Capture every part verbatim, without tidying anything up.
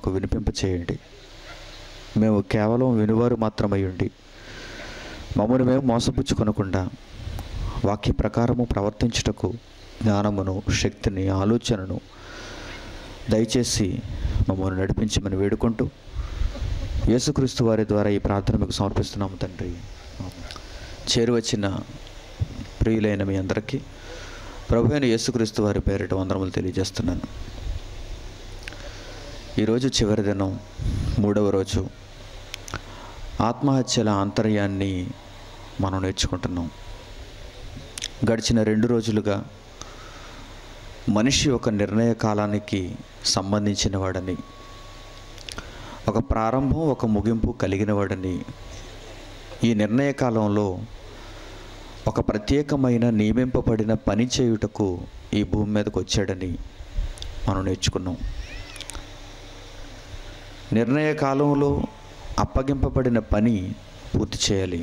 మాకు వినిపింపచేయండి. మేము కేవలం వినువారు మాత్రమయ్యుండి మమ్మల్ని మేము మోసపుచ్చుకొనకుండా వాక్య ప్రకారము ప్రవర్తించుటకు జ్ఞానమును, శక్తిని, ఆలోచనను దయచేసి మమ్మల్ని నడిపించమని వేడుకుంటూ యేసుక్రీస్తు వారి ద్వారా ఈ ప్రార్థన మీకు సమర్పిస్తున్నాము తండ్రి. చేరువచ్చిన ప్రియులైన మీ అందరికీ ప్రభు అయిన యేసుక్రీస్తు వారి పేరిట వందనములు తెలియజేస్తున్నాను. ఈరోజు చివరి దినం, మూడవ రోజు. ఆత్మహత్యల ఆంతర్యాన్ని మనం నేర్చుకుంటున్నాం. గడిచిన రెండు రోజులుగా మనిషి ఒక నిర్ణయ కాలానికి సంబంధించిన వాడని, ఒక ప్రారంభం ఒక ముగింపు కలిగిన వాడని, ఈ నిర్ణయ కాలంలో ఒక ప్రత్యేకమైన నియమింపబడిన పని చేయుటకు ఈ భూమి మీదకు వచ్చాడని మనం నేర్చుకున్నాం. నిర్ణయ కాలంలో అప్పగింపబడిన పని పూర్తి చేయాలి.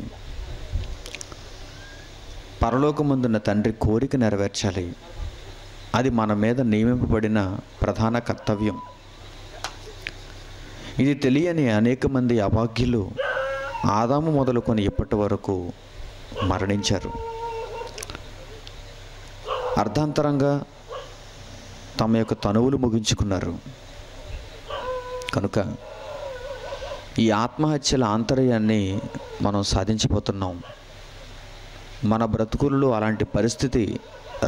పరలోకముందున్న తండ్రి కోరిక నెరవేర్చాలి. అది మన మీద నియమింపబడిన ప్రధాన కర్తవ్యం. ఇది తెలియని అనేక మంది అభాగ్యులు ఆదాము మొదలుకొని ఇప్పటి వరకు మరణించారు. అర్ధాంతరంగా తమ యొక్క తనువులు ముగించుకున్నారు. కనుక ఈ ఆత్మహత్యల ఆంతర్యాన్ని మనం సాధించబోతున్నాం. మన బ్రతుకుల్లో అలాంటి పరిస్థితి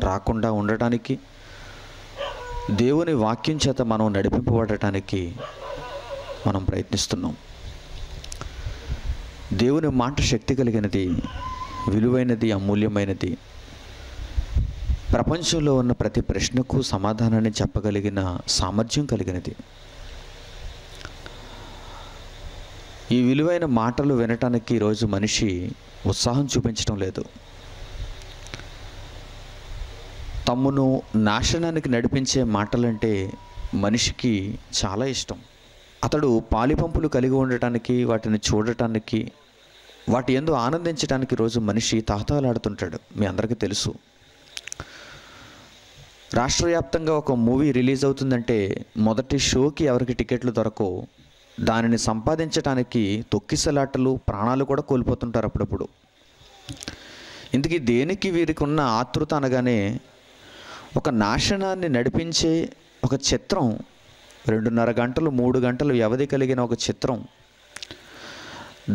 రాకుండా ఉండటానికి, దేవుని వాక్యం చేత మనం నడిపింపబడటానికి మనం ప్రయత్నిస్తున్నాం. దేవుని మాట శక్తి కలిగినది, విలువైనది, అమూల్యమైనది. ప్రపంచంలో ఉన్న ప్రతి ప్రశ్నకు సమాధానాన్ని చెప్పగలిగిన సామర్థ్యం కలిగినది. ఈ విలువైన మాటలు వినటానికి ఈరోజు మనిషి ఉత్సాహం చూపించడం లేదు. తమ్మును నాశనానికి నడిపించే మాటలంటే మనిషికి చాలా ఇష్టం. అతడు పాలిపంపులు కలిగి ఉండటానికి, వాటిని చూడటానికి, వాటి యందు ఆనందించడానికి రోజు మనిషి తహతహలాడుతుంటాడు. మీ అందరికీ తెలుసు, రాష్ట్రవ్యాప్తంగా ఒక మూవీ రిలీజ్ అవుతుందంటే మొదటి షోకి ఎవరికి టికెట్లు దొరకవు. దానిని సంపాదించడానికి తొక్కిసలాటలు, ప్రాణాలు కూడా కోల్పోతుంటారు అప్పుడప్పుడు. ఇందుకీ దేనికి వీరికి ఉన్న ఆతృత అనగానే, ఒక నాశనాన్ని నడిపించే ఒక చిత్రం, రెండున్నర గంటలు మూడు గంటలు వ్యవధి కలిగిన ఒక చిత్రం,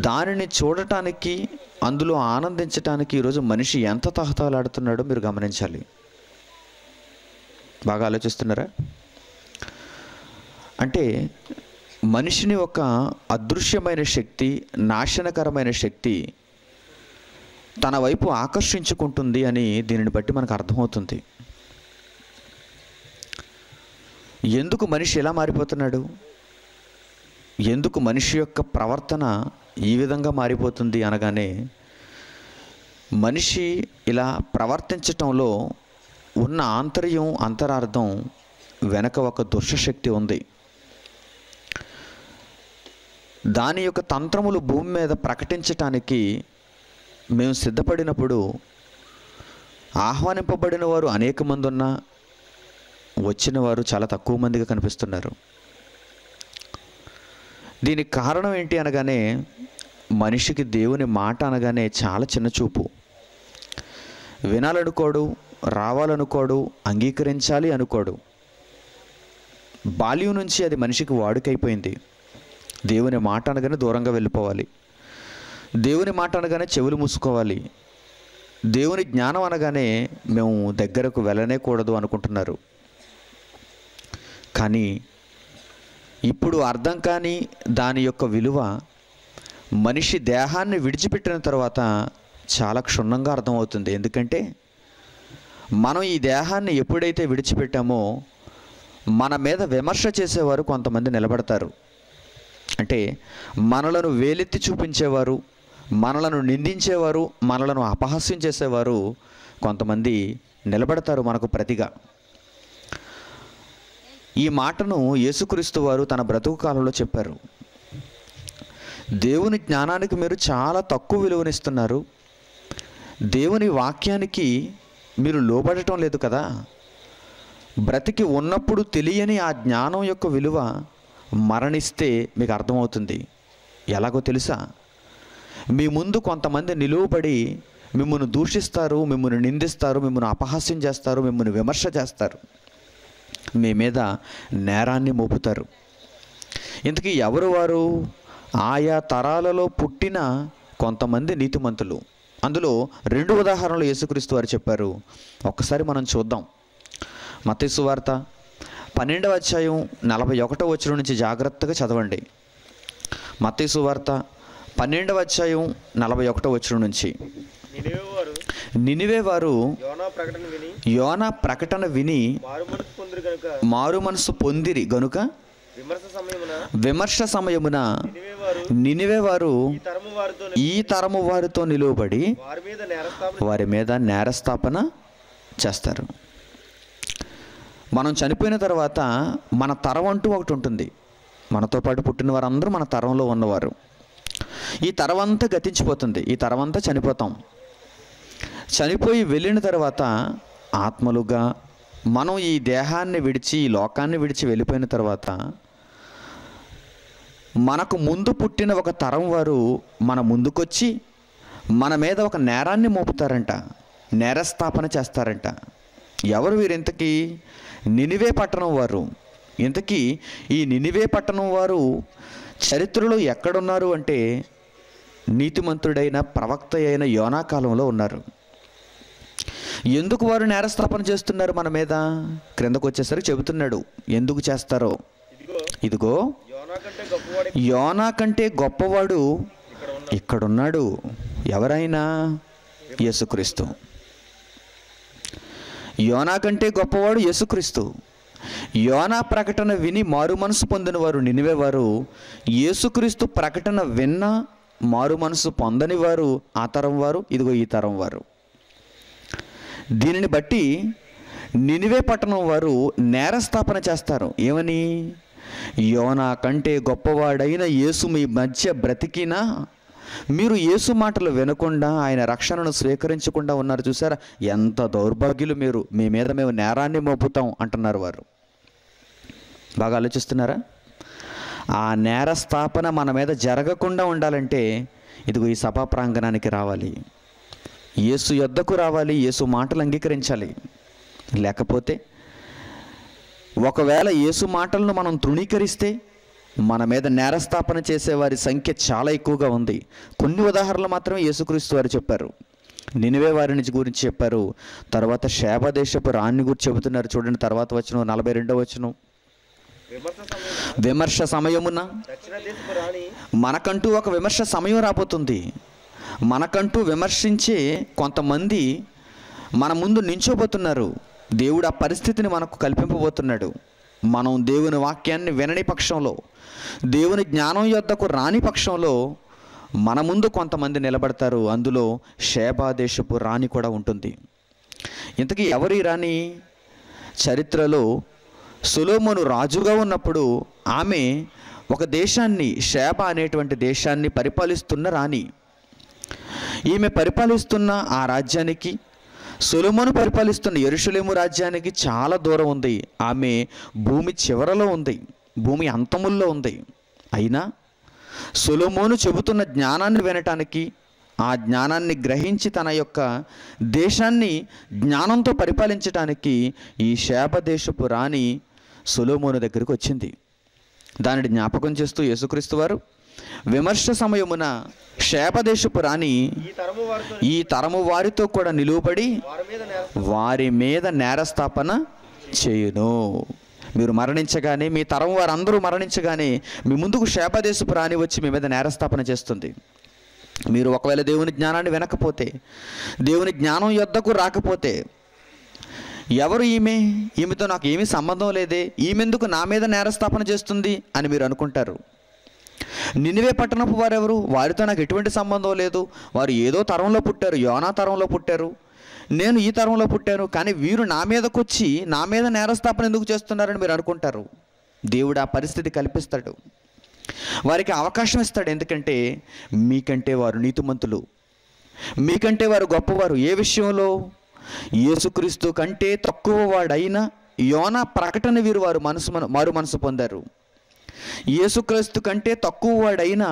దానిని చూడటానికి, అందులో ఆనందించటానికి ఈరోజు మనిషి ఎంత తహతహలాడుతున్నాడో మీరు గమనించాలి. బాగా ఆలోచిస్తున్నారా? అంటే మనిషిని ఒక అదృశ్యమైన శక్తి, నాశనకరమైన శక్తి తన వైపు ఆకర్షించుకుంటుంది అని దీనిని బట్టి మనకు అర్థమవుతుంది. ఎందుకు మనిషి ఎలా మారిపోతున్నాడు? ఎందుకు మనిషి యొక్క ప్రవర్తన ఈ విధంగా మారిపోతుంది అనగానే, మనిషి ఇలా ప్రవర్తించటంలో ఉన్న ఆంతర్యం, అంతరార్థం వెనక ఒక దుష్టశక్తి ఉంది. దాని యొక్క తంత్రములు భూమి మీద ప్రకటించటానికి మేము సిద్ధపడినప్పుడు, ఆహ్వానింపబడిన వారు అనేక మంది ఉన్నా వచ్చిన వారు చాలా తక్కువ మందిగా కనిపిస్తున్నారు. దీనికి కారణం ఏంటి అనగానే, మనిషికి దేవుని మాట అనగానే చాలా చిన్న చూపు. వినాలనుకోడు, రావాలనుకోడు, అంగీకరించాలి అనుకోడు. బాల్యం నుంచి అది మనిషికి వాడుకైపోయింది. దేవుని మాట అనగానే దూరంగా వెళ్ళిపోవాలి, దేవుని మాట అనగానే చెవులు మూసుకోవాలి, దేవుని జ్ఞానం అనగానే మేము దగ్గరకు వెళ్ళనే కూడదు అనుకుంటున్నారు. కానీ ఇప్పుడు అర్థం కాని దాని యొక్క విలువ మనిషి దేహాన్ని విడిచిపెట్టిన తర్వాత చాలా క్షుణ్ణంగా అర్థమవుతుంది. ఎందుకంటే మనం ఈ దేహాన్ని ఎప్పుడైతే విడిచిపెట్టామో, మన మీద విమర్శ చేసేవారు కొంతమంది నిలబడతారు. అంటే మనలను వేలెత్తి చూపించేవారు, మనలను నిందించేవారు, మనలను అపహాస్యం చేసేవారు కొంతమంది నిలబడతారు మనకు ప్రతిగా. ఈ మాటను యేసుక్రీస్తు వారు తన బ్రతుకు కాలంలో చెప్పారు. దేవుని జ్ఞానానికి మీరు చాలా తక్కువ విలువనిస్తున్నారు, దేవుని వాక్యానికి మీరు లోబడటం లేదు కదా. బ్రతికి ఉన్నప్పుడు తెలియని ఆ జ్ఞానం యొక్క విలువ మరణిస్తే మీకు అర్థమవుతుంది. ఎలాగో తెలుసా? మీ ముందు కొంతమంది నిలువబడి మిమ్మల్ని దూషిస్తారు, మిమ్మల్ని నిందిస్తారు, మిమ్మల్ని అపహాస్యం చేస్తారు, మిమ్మల్ని విమర్శ చేస్తారు, మీ మీద నేరాన్ని మోపుతారు. ఇంతకీ ఎవరు వారు? ఆయా తరాలలో పుట్టిన కొంతమంది నీతిమంతులు. అందులో రెండు ఉదాహరణలు యేసుక్రీస్తు వారు చెప్పారు. ఒక్కసారి మనం చూద్దాం. మత్తయి సువార్త పన్నెండవ అధ్యాయం నలభై ఒకటో వచనం నుంచి జాగ్రత్తగా చదవండి. మత్తయి సువార్త పన్నెండవ అధ్యాయం నలభై ఒకటో వచనం నుంచి. నినివే వారు యోనా ప్రకటన విని మారు మనసు పొందిరి గనుక విమర్శ సమయమున నినివే వారు ఈ తరము వారితో నిలువబడి వారి మీద నేరస్థాపన చేస్తారు. మనం చనిపోయిన తర్వాత మన తరం అంటూ ఒకటి ఉంటుంది. మనతో పాటు పుట్టిన వారందరూ మన తరంలో ఉన్నవారు. ఈ తరం అంతా గతించిపోతుంది. ఈ తరం అంతా చనిపోతాం. చనిపోయి వెళ్ళిన తర్వాత ఆత్మలుగా మనం ఈ దేహాన్ని విడిచి, ఈ లోకాన్ని విడిచి వెళ్ళిపోయిన తర్వాత మనకు ముందు పుట్టిన ఒక తరం వారు మన ముందుకొచ్చి మన మీద ఒక నేరాన్ని మోపుతారంట, నేరస్థాపన చేస్తారంట. ఎవరు వీరు? ఇంతకీ నినివే పట్టణం వారు. ఇంతకీ ఈ నినివే పట్టణం వారు చరిత్రలో ఎక్కడున్నారు అంటే నీతిమంతుడైన ప్రవక్త అయిన యోనా కాలంలో ఉన్నారు. ఎందుకు వారు నేరస్థాపన చేస్తున్నారు మన మీద? క్రిందకు వచ్చేసరికి చెబుతున్నాడు ఎందుకు చేస్తారో. ఇదిగో యోనా కంటే గొప్పవాడు ఇక్కడున్నాడు. ఎవరైనా? యేసుక్రీస్తు. యోనా కంటే గొప్పవాడు యేసుక్రీస్తు. యోనా ప్రకటన విని మారు మనసు పొందిన వారు నినివే వారు. యేసుక్రీస్తు ప్రకటన విన్న మారు మనసు పొందని వారు ఆ తరం వారు, ఇదిగో ఈ తరం వారు. దీనిని బట్టి నినివే పట్టణం వారు నేరస్థాపన చేస్తారు. ఏమని? యోనా కంటే గొప్పవాడైన యేసు మీ మధ్య బ్రతికినా మీరు యేసు మాటలు వినకుండా ఆయన రక్షణను స్వీకరించకుండా ఉన్నారు. చూసారా ఎంత దౌర్భాగ్యులు మీరు, మీ మీద మేము నేరాన్ని మోపుతాం అంటున్నారు వారు. బాగా ఆలోచిస్తున్నారా? ఆ నేర స్థాపన మన మీద జరగకుండా ఉండాలంటే ఇదిగో ఈ సభా ప్రాంగణానికి రావాలి, యేసు యొద్దకు రావాలి, యేసు మాటలు అంగీకరించాలి. లేకపోతే ఒకవేళ యేసు మాటలను మనం తృణీకరిస్తే మన మీద నేరస్థాపన చేసేవారి సంఖ్య చాలా ఎక్కువగా ఉంది. కొన్ని ఉదాహరణలు మాత్రమే యేసుక్రీస్తు వారు చెప్పారు. నినివే వారిని గురించి చెప్పారు. తర్వాత షేబ దేశపు రాణిని గురించి చెబుతున్నారు. చూడండి తర్వాత వచనం నలభై రెండో వచనం. విమర్శ సమయమున మనకంటూ ఒక విమర్శ సమయం రాబోతుంది. మనకంటూ విమర్శించే కొంతమంది మన ముందు నించోబోతున్నారు. దేవుడు ఆ పరిస్థితిని మనకు కల్పింపబోతున్నాడు. మనం దేవుని వాక్యాన్ని వినని పక్షంలో, దేవుని జ్ఞానం యొద్దకు రాని పక్షంలో మన ముందు కొంతమంది నిలబడతారు. అందులో షేబా దేశపు రాణి కూడా ఉంటుంది. ఇంతకీ ఎవరి రాణి? చరిత్రలో సొలొమోను రాజుగా ఉన్నప్పుడు ఆమె ఒక దేశాన్ని, షేబా అనేటువంటి దేశాన్ని పరిపాలిస్తున్న రాణి. ఈమె పరిపాలిస్తున్న ఆ రాజ్యానికి, సొలొమోను పరిపాలిస్తున్న యెరూషలేము రాజ్యానికి చాలా దూరం ఉంది. ఆమె భూమి చివరలో ఉంది, భూమి అంతముల్లో ఉంది. అయినా సొలొమోను చెబుతున్న జ్ఞానాన్ని వినటానికి, ఆ జ్ఞానాన్ని గ్రహించి తన యొక్క దేశాన్ని జ్ఞానంతో పరిపాలించటానికి ఈ షేబ దేశపు రాణి సొలొమోను దగ్గరికి వచ్చింది. దానిని జ్ఞాపకం చేస్తూ యేసుక్రీస్తు వారు విమర్శ సమయమున షేబ దేశపు రాణి ఈ తరము వారితో కూడా నిలువబడి వారి మీద నేరస్థాపన చేయును. మీరు మరణించగానే, మీ తరం వారందరూ మరణించగానే మీ ముందుకు షేబ దేశపు రాణి వచ్చి మీ మీద నేరస్థాపన చేస్తుంది. మీరు ఒకవేళ దేవుని జ్ఞానాన్ని వినకపోతే, దేవుని జ్ఞానం యొద్దకు రాకపోతే, ఎవరు ఈమె? ఈమెతో నాకు ఏమీ సంబంధం లేదే, ఈమెందుకు నా మీద నేరస్థాపన చేస్తుంది అని మీరు అనుకుంటారు. నినివే పట్టణపు వారెవరు? వారితో నాకు ఎటువంటి సంబంధం లేదు, వారు ఏదో తరంలో పుట్టారు, యోనా తరంలో పుట్టారు, నేను ఈ తరంలో పుట్టాను, కానీ వీరు నా మీదకు వచ్చి నా మీద నేరస్థాపన ఎందుకు చేస్తున్నారని మీరు అనుకుంటారు. దేవుడు ఆ పరిస్థితి కల్పిస్తాడు, వారికి అవకాశం ఇస్తాడు. ఎందుకంటే మీకంటే వారు నీతిమంతులు, మీకంటే వారు గొప్పవారు. ఏ విషయంలో? యేసుక్రీస్తు కంటే తక్కువ వాడైన యోనా ప్రకటన వీరు వారు మనసు మారు మనసు పొందారు. యేసుక్రీస్తు కంటే తక్కువ వాడైన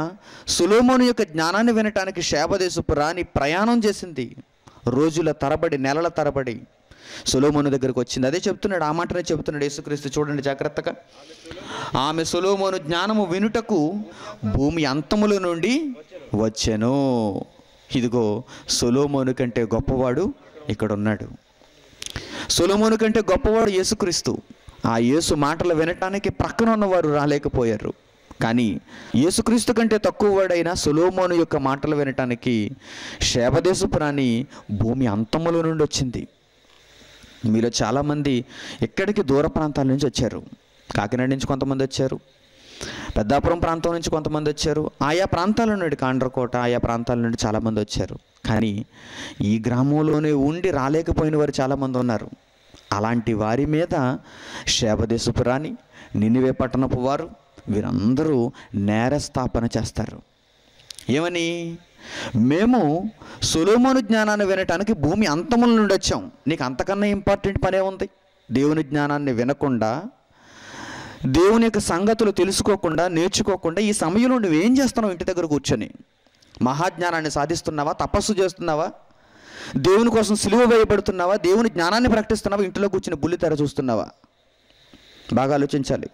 సొలొమోను యొక్క జ్ఞానాన్ని వినటానికి శాబదేశపు రాణి ప్రయాణం చేసింది. రోజుల తరబడి, నెలల తరబడి సొలొమోను దగ్గరకు వచ్చింది. అదే చెప్తున్నాడు, ఆ మాటనే చెప్తున్నాడు యేసుక్రీస్తు. చూడండి జాగ్రత్తగా, ఆమె సొలొమోను జ్ఞానము వినుటకు భూమి అంతముల నుండి వచ్చెను. ఇదిగో సొలొమోను కంటే గొప్పవాడు ఇక్కడ ఉన్నాడు. సొలొమోను కంటే గొప్పవాడు యేసుక్రీస్తు. ఆ యేసు మాటలు వినటానికి ప్రక్కన ఉన్నవారు రాలేకపోయారు, కానీ యేసుక్రీస్తు కంటే తక్కువ వాడైన సొలొమోను యొక్క మాటలు వినటానికి శాబదేశపు రాణి భూమి అంతముల నుండి వచ్చింది. మీలో చాలామంది ఎక్కడికి దూర ప్రాంతాల నుంచి వచ్చారు. కాకినాడ నుంచి కొంతమంది వచ్చారు, పెద్దాపురం ప్రాంతం నుంచి కొంతమంది వచ్చారు, ఆయా ప్రాంతాల నుండి, కాండ్రకోట ఆయా ప్రాంతాల నుండి చాలామంది వచ్చారు. కానీ ఈ గ్రామంలోనే ఉండి రాలేకపోయిన వారు చాలామంది ఉన్నారు. అలాంటి వారి మీద శాబదేశపు రాణి, నినివే పట్టణపు వారు, వీరందరూ నేరస్థాపన చేస్తారు. ఏమని? మేము సొలొమోను జ్ఞానాన్ని వినటానికి భూమి అంతముల నుండి వచ్చాం. నీకు అంతకన్నా ఇంపార్టెంట్ పనే ఉంది? దేవుని జ్ఞానాన్ని వినకుండా, దేవుని యొక్క సంగతులు తెలుసుకోకుండా, నేర్చుకోకుండా ఈ సమయంలో నువ్వేం చేస్తున్నావు? ఇంటి దగ్గర కూర్చొని మహాజ్ఞానాన్ని సాధిస్తున్నావా? తపస్సు చేస్తున్నావా? దేవుని కోసం సిలువ వేయబడుతున్నావా? దేవుని జ్ఞానాన్ని ప్రకటిస్తున్నావా? ఇంట్లో కూర్చొని బుల్లి తెర చూస్తున్నావా? బాగా ఆలోచించాలి.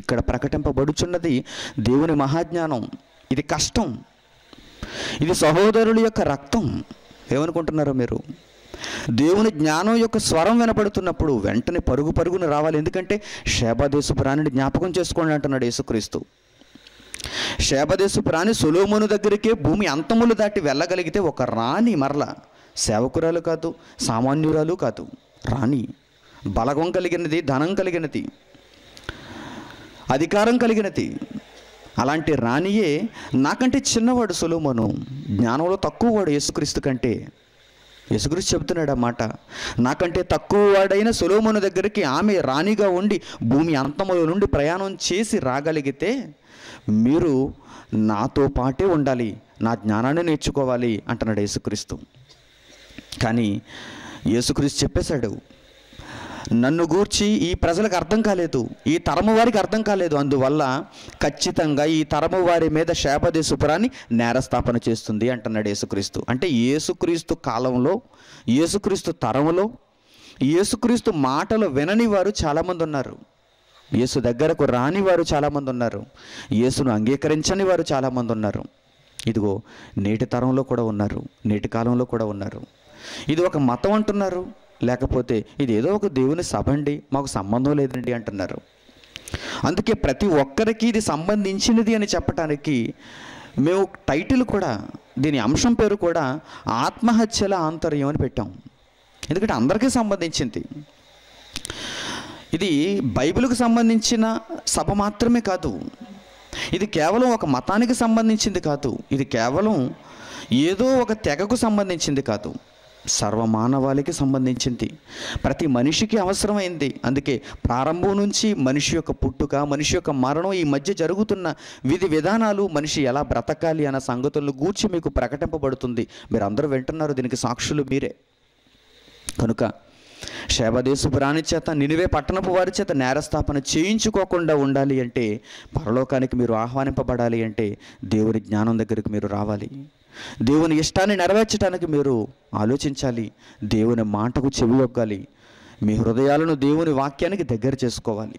ఇక్కడ ప్రకటింపబడుచున్నది దేవుని మహాజ్ఞానం. ఇది కష్టం, ఇది సహోదరుల యొక్క రక్తం. ఏమనుకుంటున్నారు మీరు? దేవుని జ్ఞానం యొక్క స్వరం వినపడుతున్నప్పుడు వెంటనే పరుగు పరుగున రావాలి. ఎందుకంటే శాబదేశపు రాణిని జ్ఞాపకం చేసుకోండి అంటున్నాడు యేసుక్రీస్తు. శాబదేశపు రాణి సొలొమోను దగ్గరికే భూమి అంతములు దాటి వెళ్ళగలిగితే, ఒక రాణి, మరలా సేవకురాలు కాదు, సామాన్యురాలు కాదు, రాణి, బలగం కలిగినది, ధనం కలిగినది, అధికారం కలిగినది. అలాంటి రాణియే, నాకంటే చిన్నవాడు సొలొమోను, జ్ఞానంలో తక్కువ వాడు యేసుక్రీస్తు కంటే. యేసుక్రీస్తు చెబుతున్నాడు ఆ మాట. నాకంటే తక్కువ వాడైన సొలొమోను దగ్గరికి ఆమె రాణిగా ఉండి భూమి అంతముల నుండి ప్రయాణం చేసి రాగలిగితే, మీరు నాతో పాటే ఉండాలి, నా జ్ఞానాన్ని నేర్చుకోవాలి అంటున్నాడు యేసుక్రీస్తు. కానీ యేసుక్రీస్తు చెప్పేశాడు, నన్ను గూర్చి ఈ ప్రజలకు అర్థం కాలేదు, ఈ తరము వారికి అర్థం కాలేదు, అందువల్ల ఖచ్చితంగా ఈ తరము వారి మీద శాబదేశపు రాణి నేరస్థాపన చేస్తుంది అంటున్నాడు యేసుక్రీస్తు. అంటే యేసుక్రీస్తు కాలంలో, యేసుక్రీస్తు తరములో యేసుక్రీస్తు మాటలు వినని వారు చాలామంది ఉన్నారు, యేసు దగ్గరకు రాని వారు చాలామంది ఉన్నారు, యేసును అంగీకరించని వారు చాలామంది ఉన్నారు. ఇదిగో నేటి తరంలో కూడా ఉన్నారు, నేటి కాలంలో కూడా ఉన్నారు. ఇది ఒక మతం అంటున్నారు, లేకపోతే ఇది ఏదో ఒక దేవుని సభ అండి, మాకు సంబంధం లేదండి అంటున్నారు. అందుకే ప్రతి ఒక్కరికి ఇది సంబంధించినది అని చెప్పటానికి మేము టైటిల్ కూడా, దీని అంశం పేరు కూడా ఆత్మహత్యల ఆంతర్యం అని పెట్టాం. ఎందుకంటే అందరికీ సంబంధించింది. ఇది బైబిల్కు సంబంధించిన సభ మాత్రమే కాదు, ఇది కేవలం ఒక మతానికి సంబంధించింది కాదు, ఇది కేవలం ఏదో ఒక తెగకు సంబంధించింది కాదు, సర్వమానవాళికి సంబంధించింది, ప్రతి మనిషికి అవసరమైంది. అందుకే ప్రారంభం నుంచి మనిషి యొక్క పుట్టుక, మనిషి యొక్క మరణం, ఈ మధ్య జరుగుతున్న విధి విధానాలు, మనిషి ఎలా బ్రతకాలి అన్న సంగతులను గూర్చి మీకు ప్రకటింపబడుతుంది. మీరందరూ వింటున్నారు, దీనికి సాక్షులు మీరే. కనుక శాబదేశపు రాణి చేత, నినివే పట్టణపు వారి చేత నేరస్థాపన చేయించుకోకుండా ఉండాలి అంటే, పరలోకానికి మీరు ఆహ్వానింపబడాలి అంటే, దేవుని జ్ఞానం దగ్గరికి మీరు రావాలి, దేవుని ఇష్టాన్ని నెరవేర్చడానికి మీరు ఆలోచించాలి, దేవుని మాటకు చెవియొగ్గాలి, మీ హృదయాలను దేవుని వాక్యానికి దగ్గర చేసుకోవాలి.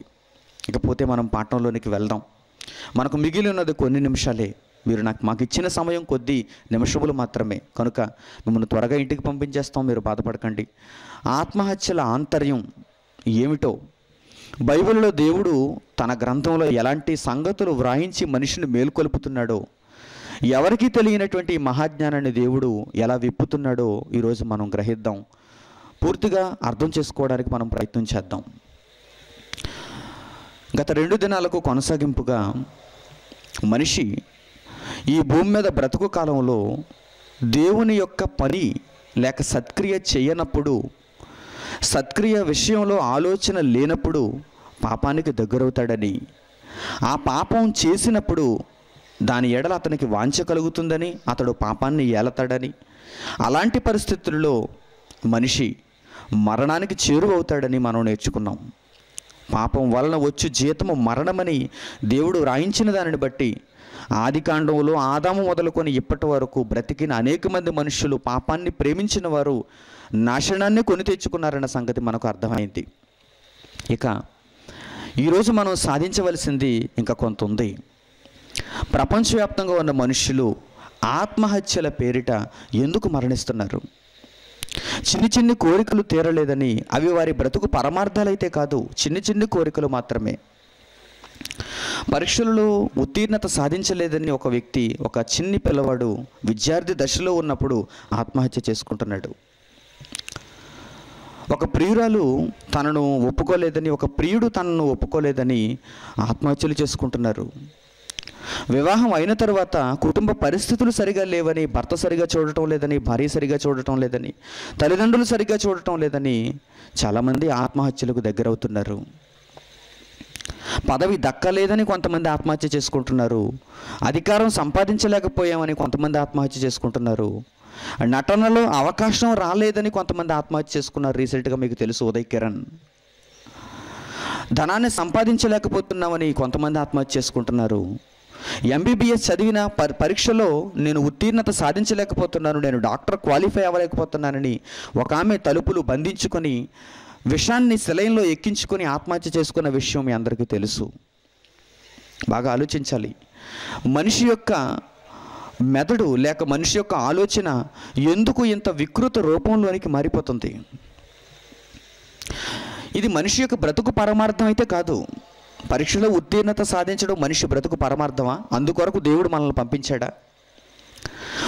ఇకపోతే మనం పాఠంలోనికి వెళ్దాం. మనకు మిగిలి ఉన్నది కొన్ని నిమిషాలే, మీరు నాకు మాకు ఇచ్చిన సమయం కొద్ది నిమిషములు మాత్రమే. కనుక మిమ్మల్ని త్వరగా ఇంటికి పంపించేస్తాం, మీరు బాధపడకండి. ఆత్మహత్యల ఆంతర్యం ఏమిటో, బైబిల్లో దేవుడు తన గ్రంథంలో ఎలాంటి సంగతులు వ్రాయించి మనిషిని మేల్కొల్పుతున్నాడో, ఎవరికి తెలియనటువంటి మహాజ్ఞానాన్ని దేవుడు ఎలా విప్పుతున్నాడో ఈరోజు మనం గ్రహిద్దాం. పూర్తిగా అర్థం చేసుకోవడానికి మనం ప్రయత్నం చేద్దాం. గత రెండు దినాలకు కొనసాగింపుగా మనిషి ఈ భూమి మీద బ్రతుకు కాలంలో దేవుని యొక్క పని లేక సత్క్రియ చేయనప్పుడు, సత్క్రియ విషయంలో ఆలోచన లేనప్పుడు పాపానికి దగ్గరవుతాడని, ఆ పాపం చేసినప్పుడు దాని ఎడల అతనికి వాంఛ కలుగుతుందని, అతడు పాపాన్ని ఏలతాడని, అలాంటి పరిస్థితుల్లో మనిషి మరణానికి చేరువవుతాడని మనం నేర్చుకున్నాం. పాపం వలన వచ్చు జీతము మరణమని దేవుడు రాయించిన దానిని బట్టి ఆదికాండంలో ఆదాము మొదలుకొని ఇప్పటి వరకు బ్రతికిన అనేక మంది మనుషులు పాపాన్ని ప్రేమించిన వారు నాశనాన్ని కొని తెచ్చుకున్నారన్న సంగతి మనకు అర్థమైంది. ఇక ఈరోజు మనం సాధించవలసింది ఇంకా కొంత ఉంది. ప్రపంచవ్యాప్తంగా ఉన్న మనుషులు ఆత్మహత్యల పేరిట ఎందుకు మరణిస్తున్నారు? చిన్ని చిన్ని కోరికలు తీరలేదని. అవి వారి బ్రతుకు పరమార్థాలైతే కాదు, చిన్ని చిన్ని కోరికలు మాత్రమే. పరీక్షలలో ఉత్తీర్ణత సాధించలేదని ఒక వ్యక్తి, ఒక చిన్ని పిల్లవాడు విద్యార్థి దశలో ఉన్నప్పుడు ఆత్మహత్య చేసుకుంటున్నాడు. ఒక ప్రియురాలు తనను ఒప్పుకోలేదని, ఒక ప్రియుడు తనను ఒప్పుకోలేదని ఆత్మహత్యలు చేసుకుంటున్నారు. వివాహం అయిన తర్వాత కుటుంబ పరిస్థితులు సరిగా లేవని, భర్త సరిగా చూడటం లేదని, భార్య సరిగా చూడటం లేదని, తల్లిదండ్రులు సరిగా చూడటం లేదని చాలామంది ఆత్మహత్యలకు దగ్గరవుతున్నారు. పదవి దక్కలేదని కొంతమంది ఆత్మహత్య చేసుకుంటున్నారు. అధికారం సంపాదించలేకపోయామని కొంతమంది ఆత్మహత్య చేసుకుంటున్నారు. నటనలో అవకాశం రాలేదని కొంతమంది ఆత్మహత్య చేసుకున్నారు. రీసెంట్గా మీకు తెలుసు ఉదయ్ కిరణ్. ధనాన్ని సంపాదించలేకపోతున్నామని కొంతమంది ఆత్మహత్య చేసుకుంటున్నారు. ఎంబీబీఎస్ చదివిన పర్ పరీక్షలో నేను ఉత్తీర్ణత సాధించలేకపోతున్నాను, నేను డాక్టర్ క్వాలిఫై అవ్వలేకపోతున్నానని ఒక ఆమె తలుపులు బంధించుకొని విషాన్ని సెలైన్లో ఎక్కించుకొని ఆత్మహత్య చేసుకున్న విషయం మీ అందరికీ తెలుసు. బాగా ఆలోచించాలి. మనిషి యొక్క మెదడు లేక మనిషి యొక్క ఆలోచన ఎందుకు ఇంత వికృత రూపంలోనికి మారిపోతుంది? ఇది మనిషి యొక్క బ్రతుకు పరమార్థం అయితే కాదు. పరీక్షలో ఉత్తీర్ణత సాధించడం మనిషి బ్రతుకు పరమార్థమా? అందుకొరకు దేవుడు మనల్ని పంపించాడా?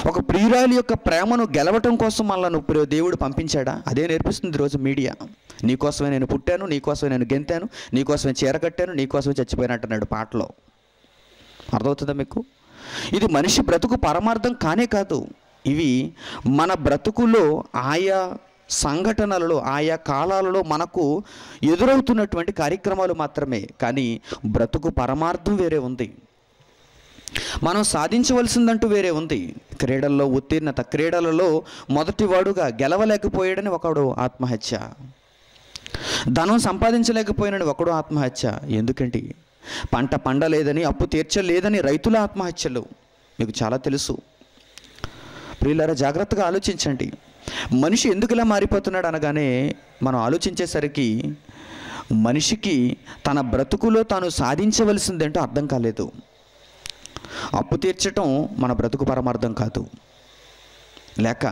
ఒక ప్రియురాలు యొక్క ప్రేమను గెలవటం కోసం మనల్ని దేవుడు పంపించాడా? అదే నేర్పిస్తుంది ఈరోజు మీడియా. నీకోసమే నేను పుట్టాను, నీకోసమే నేను గెంతాను, నీకోసమే చీర కట్టాను, నీకోసమే చచ్చిపోయినట్టున్నాడు పాటలో. అర్థమవుతుందా మీకు? ఇది మనిషి బ్రతుకు పరమార్థం కానే కాదు. ఇవి మన బ్రతుకులో ఆయా సంఘటనలలో, ఆయా కాలాలలో మనకు ఎదురవుతున్నటువంటి కార్యక్రమాలు మాత్రమే. కానీ బ్రతుకు పరమార్థం వేరే ఉంది, మనం సాధించవలసిందంటూ వేరే ఉంది. క్రీడల్లో ఉత్తీర్ణత, క్రీడలలో మొదటివాడుగా గెలవలేకపోయాడని ఒకడు ఆత్మహత్య, ధనం సంపాదించలేకపోయాడని ఒకడు ఆత్మహత్య, ఎందుకంటే పంట పండలేదని, అప్పు తీర్చలేదని రైతుల ఆత్మహత్యలు మీకు చాలా తెలుసు. ప్రియులారా, జాగ్రత్తగా ఆలోచించండి. మనిషి ఎందుకు ఇలా మారిపోతున్నాడు అనగానే మనం ఆలోచించేసరికి మనిషికి తన బ్రతుకులో తాను సాధించవలసిందేంటో అర్థం కాలేదు. అప్పు తీర్చటం మన బ్రతుకు పరమార్థం కాదు, లేక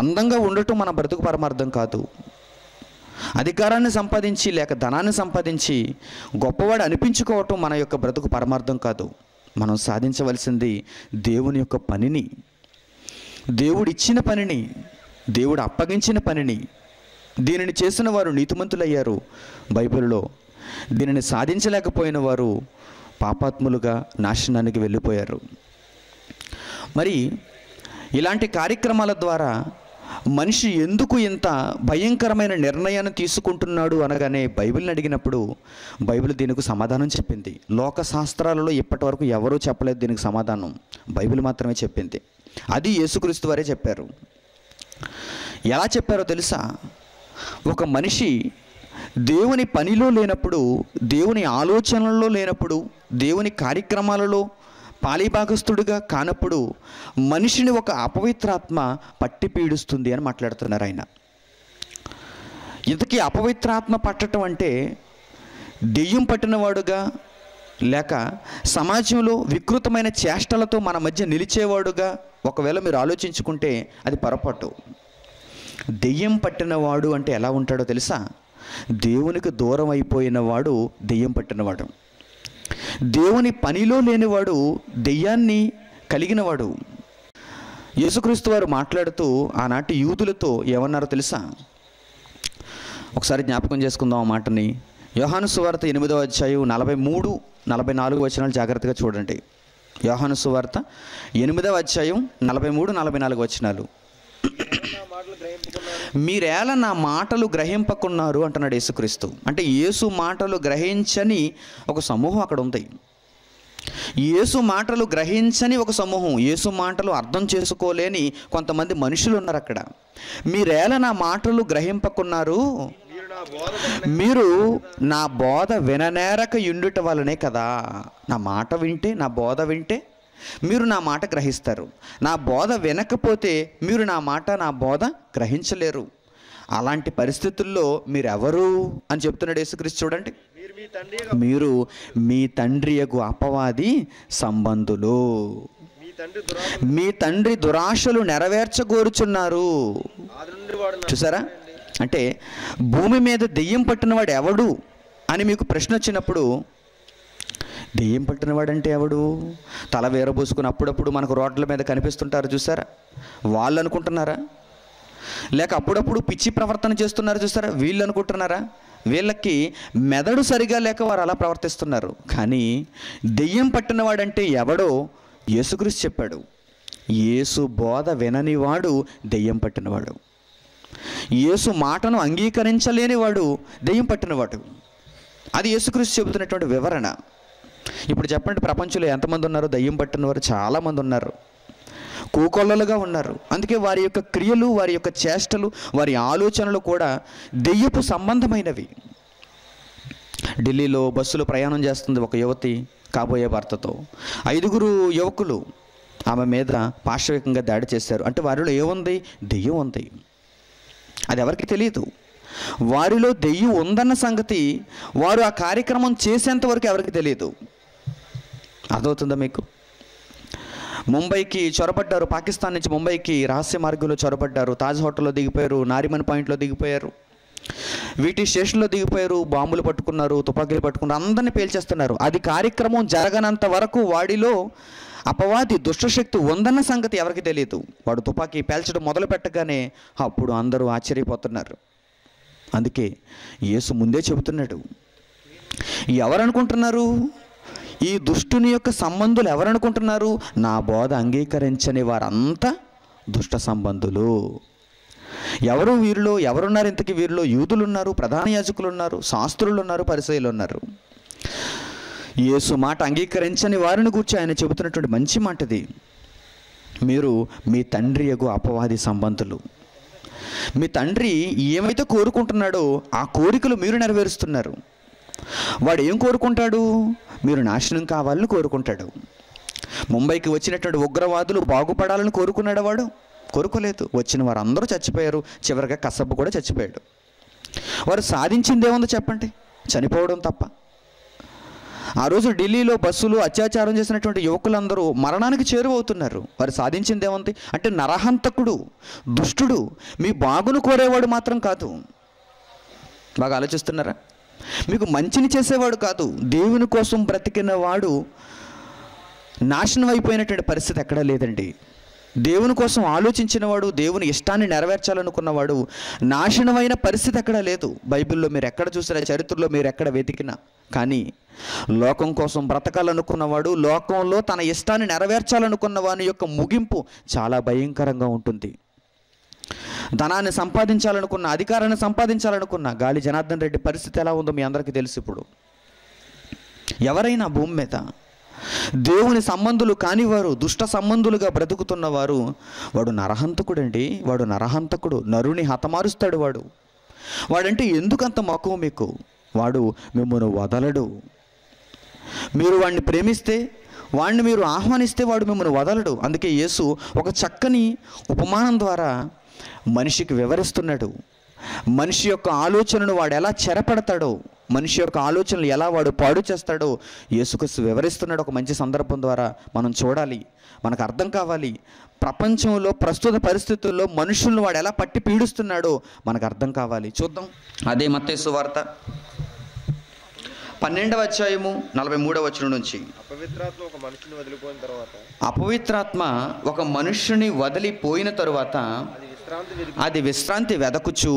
అందంగా ఉండటం మన బ్రతుకు పరమార్థం కాదు, అధికారాన్ని సంపాదించి లేక ధనాన్ని సంపాదించి గొప్పవాడు అనిపించుకోవటం మన యొక్క బ్రతుకు పరమార్థం కాదు. మనం సాధించవలసింది దేవుని యొక్క పనిని, దేవుడిచ్చిన పనిని, దేవుడు అప్పగించిన పనిని. దీనిని చేసిన వారు నీతిమంతులయ్యారు బైబిల్లో, దీనిని సాధించలేకపోయిన వారు పాపాత్ములుగా నాశనానికి వెళ్ళిపోయారు. మరి ఇలాంటి కార్యక్రమాల ద్వారా మనిషి ఎందుకు ఇంత భయంకరమైన నిర్ణయాన్ని తీసుకుంటున్నాడు అనగానే బైబిల్ని అడిగినప్పుడు బైబిల్ దీనికి సమాధానం చెప్పింది. లోక శాస్త్రాలలో ఇప్పటి వరకు ఎవరూ చెప్పలేదు దీనికి సమాధానం, బైబిల్ మాత్రమే చెప్పింది. అది యేసుక్రీస్తు వారే చెప్పారు. ఎలా చెప్పారో తెలుసా? ఒక మనిషి దేవుని పనిలో లేనప్పుడు, దేవుని ఆలోచనల్లో లేనప్పుడు, దేవుని కార్యక్రమాలలో పాలిభాగస్తుడిగా కానప్పుడు మనిషిని ఒక అపవిత్రాత్మ పట్టి పీడిస్తుంది అని మాట్లాడుతున్నారు ఆయన. ఇంతకీ అపవిత్రాత్మ పట్టడం అంటే దెయ్యం పట్టినవాడుగా లేక సమాజంలో వికృతమైన చేష్టలతో మన మధ్య నిలిచేవాడుగా ఒకవేళ మీరు ఆలోచించుకుంటే అది పొరపాటు. దెయ్యం పట్టినవాడు అంటే ఎలా ఉంటాడో తెలుసా? దేవునికి దూరం అయిపోయిన వాడు దెయ్యం పట్టినవాడు, దేవుని పనిలో లేనివాడు దెయ్యాన్ని కలిగినవాడు. యేసుక్రీస్తు వారు మాట్లాడుతూ ఆనాటి యూదులతో ఏమన్నారో తెలుసా? ఒకసారి జ్ఞాపకం చేసుకుందాం ఆ మాటని. యోహాను సువార్త ఎనిమిదవ అధ్యాయం నలభై మూడు నలభై నాలుగు వచనాలు జాగ్రత్తగా చూడండి. యోహాను సువార్త ఎనిమిదవ అధ్యాయం నలభై మూడు నలభై నాలుగు వచనాలు. మీరేలా నా మాటలు గ్రహింపకున్నారు అంటున్నాడు యేసుక్రీస్తు. అంటే యేసు మాటలు గ్రహించని ఒక సమూహం అక్కడ ఉంది. యేసు మాటలు గ్రహించని ఒక సమూహం, యేసు మాటలు అర్థం చేసుకోలేని కొంతమంది మనుషులు ఉన్నారు అక్కడ. మీరేలా నా మాటలు గ్రహింపకున్నారు, మీరు నా బోధ విననేరక యుండుట వలనే కదా, నా మాట వింటే నా బోధ వింటే మీరు నా మాట గ్రహిస్తారు. నా బోధ వినకపోతే మీరు నా మాట నా బోధ గ్రహించలేరు. అలాంటి పరిస్థితుల్లో మీరెవరు అని చెప్తున్నాడు యేసుక్రీస్తు. చూడండి, మీరు మీ తండ్రియగు అపవాది సంబంధులు, మీ తండ్రి దురాశలు నెరవేర్చగోరుచున్నారు. చూసారా, అంటే భూమి మీద దెయ్యం పట్టినవాడు ఎవడు అని మీకు ప్రశ్న వచ్చినప్పుడు, దెయ్యం పట్టినవాడంటే ఎవడు? తల వేరబోసుకుని అప్పుడప్పుడు మనకు రోడ్ల మీద కనిపిస్తుంటారు చూసారా, వాళ్ళు అనుకుంటున్నారా? లేక అప్పుడప్పుడు పిచ్చి ప్రవర్తన చేస్తున్నారు చూసారా, వీళ్ళు అనుకుంటున్నారా? వీళ్ళకి మెదడు సరిగా లేక వారు అలా ప్రవర్తిస్తున్నారు. కానీ దెయ్యం పట్టినవాడంటే ఎవడో యేసుక్రీస్తు చెప్పాడు, యేసు బోధ విననివాడు దెయ్యం పట్టినవాడు, యేసు మాటను అంగీకరించలేనివాడు దెయ్యం పట్టినవాడు. అది యేసుక్రీస్తు చెబుతున్నటువంటి వివరణ. ఇప్పుడు చెప్పండి, ప్రపంచంలో ఎంతమంది ఉన్నారు దెయ్యం పట్టినవారు? చాలామంది ఉన్నారు, కోకొల్లలుగా ఉన్నారు. అందుకే వారి యొక్క క్రియలు, వారి యొక్క చేష్టలు, వారి ఆలోచనలు కూడా దెయ్యపు సంబంధమైనవి. ఢిల్లీలో బస్సులో ప్రయాణం చేస్తుంది ఒక యువతి కాబోయే భర్తతో. ఐదుగురు యువకులు ఆమె మీద పాశవికంగా దాడి చేశారు. అంటే వారిలో ఏముంది? దెయ్యం ఉంది. అది ఎవరికి తెలియదు. వారిలో దెయ్యం ఉందన్న సంగతి వారు ఆ కార్యక్రమం చేసేంత వరకు ఎవరికి తెలియదు. అర్థమవుతుందా మీకు? ముంబైకి చొరబడ్డారు, పాకిస్తాన్ నుంచి ముంబైకి రహస్య మార్గంలో చొరబడ్డారు. తాజ్ హోటల్లో దిగిపోయారు, నారిమన్ పాయింట్లో దిగిపోయారు, వీటి స్టేషన్లో దిగిపోయారు, బాంబులు పట్టుకున్నారు, తుపాకీలు పట్టుకున్నారు, అందరినీ పేల్చేస్తున్నారు. అది కార్యక్రమం జరగనంత వరకు వాడిలో అపవాది దుష్టశక్తి ఉందన్న సంగతి ఎవరికి తెలియదు. వాడు తుపాకీ పేల్చడం మొదలు పెట్టగానే అప్పుడు అందరూ ఆశ్చర్యపోతున్నారు. అందుకే యేసు ముందే చెబుతున్నాడు, ఎవరనుకుంటున్నారు? ఈ దుష్టుని యొక్క సంబంధులు ఎవరనుకుంటున్నారు? నా బోధ అంగీకరించని వారంతా దుష్ట సంబంధులు. ఎవరు వీరిలో? ఎవరున్నారు ఇంతకీ వీరిలో? యూదులు ఉన్నారు, ప్రధాన యాజకులు ఉన్నారు, శాస్త్రులు ఉన్నారు, పరిసయ్యులు ఉన్నారు. యేసు మాట అంగీకరించని వారిని గురించి ఆయన చెబుతున్నటువంటి మంచి మాట ఇది. మీరు మీ తండ్రి యగు అపవాది సంబంధులు. మీ తండ్రి ఏమైతే కోరుకుంటున్నాడో ఆ కోరికలు మీరు నెరవేరుస్తున్నారు. వాడు ఏం కోరుకుంటాడు? మీరు నాశనం కావాలని కోరుకుంటాడు. ముంబైకి వచ్చినటువంటి ఉగ్రవాదులు బాగుపడాలని కోరుకున్నాడు? వాడు కోరుకోలేదు. వచ్చిన వారు అందరూ చచ్చిపోయారు. చివరిగా కసబ్బు కూడా చచ్చిపోయాడు. వారు సాధించింది ఏముందో చెప్పండి? చనిపోవడం తప్ప. ఆ రోజు ఢిల్లీలో బస్సులు అత్యాచారం చేసినటువంటి యువకులందరూ మరణానికి చేరువవుతున్నారు. వారు సాధించింది ఏముంది? అంటే నరహంతకుడు, దుష్టుడు, మీ బాగును కోరేవాడు మాత్రం కాదు. బాగా ఆలోచిస్తున్నారా? మీకు మంచిని చేసేవాడు కాదు, దేవుని కోసం బ్రతికిన వాడు. నాశనం అయిపోయినటువంటి పరిస్థితి ఎక్కడా లేదండి. దేవుని కోసం ఆలోచించినవాడు, దేవుని ఇష్టాన్ని నెరవేర్చాలనుకున్నవాడు నాశనమైన పరిస్థితి ఎక్కడా లేదు. బైబిల్లో మీరు ఎక్కడ చూసినా, చరిత్రలో మీరు ఎక్కడ వెతికినా. కానీ లోకం కోసం బ్రతకాలనుకున్నవాడు, లోకంలో తన ఇష్టాన్ని నెరవేర్చాలనుకున్న వాని యొక్క ముగింపు చాలా భయంకరంగా ఉంటుంది. ధనాన్ని సంపాదించాలనుకున్న, అధికారాన్ని సంపాదించాలనుకున్న గాలి జనార్దన్ రెడ్డి పరిస్థితి ఎలా ఉందో మీ అందరికీ తెలుసు. ఇప్పుడు ఎవరైనా భూమి మీద దేవుని సంబంధులు కానివారు, దుష్ట సంబంధులుగా బ్రతుకుతున్నవారు, వాడు నరహంతకుడండి. వాడు నరహంతకుడు, నరుని హతమారుస్తాడు. వాడు వాడంటే ఎందుకంత మక్కువ మీకు? వాడు మిమ్మల్ని వదలడు. మీరు వాడిని ప్రేమిస్తే, వాడిని మీరు ఆహ్వానిస్తే వాడు మిమ్మల్ని వదలడు. అందుకే యేసు ఒక చక్కని ఉపమానం ద్వారా మనిషికి వివరిస్తున్నాడు, మనిషి యొక్క ఆలోచనను వాడు ఎలా చెరపడతాడో, మనిషి యొక్క ఆలోచనలు ఎలా వాడు పాడు చేస్తాడో యేసుక్రీస్తు వివరిస్తున్నాడు. ఒక మంచి సందర్భం ద్వారా మనం చూడాలి, మనకు అర్థం కావాలి. ప్రపంచంలో ప్రస్తుత పరిస్థితుల్లో మనుషులను వాడు ఎలా పట్టి పీడిస్తున్నాడో మనకు అర్థం కావాలి. చూద్దాం, అదే మత్తయి సువార్త పన్నెండవ అధ్యాయము నలభై మూడవ వచనం నుంచి. అపవిత్రాత్మ ఒక మనిషిని వదిలిపోయిన తర్వాత అపవిత్రాత్మ ఒక మనుష్యుని వదిలిపోయిన తరువాత అది విశ్రాంతి వెదకుచు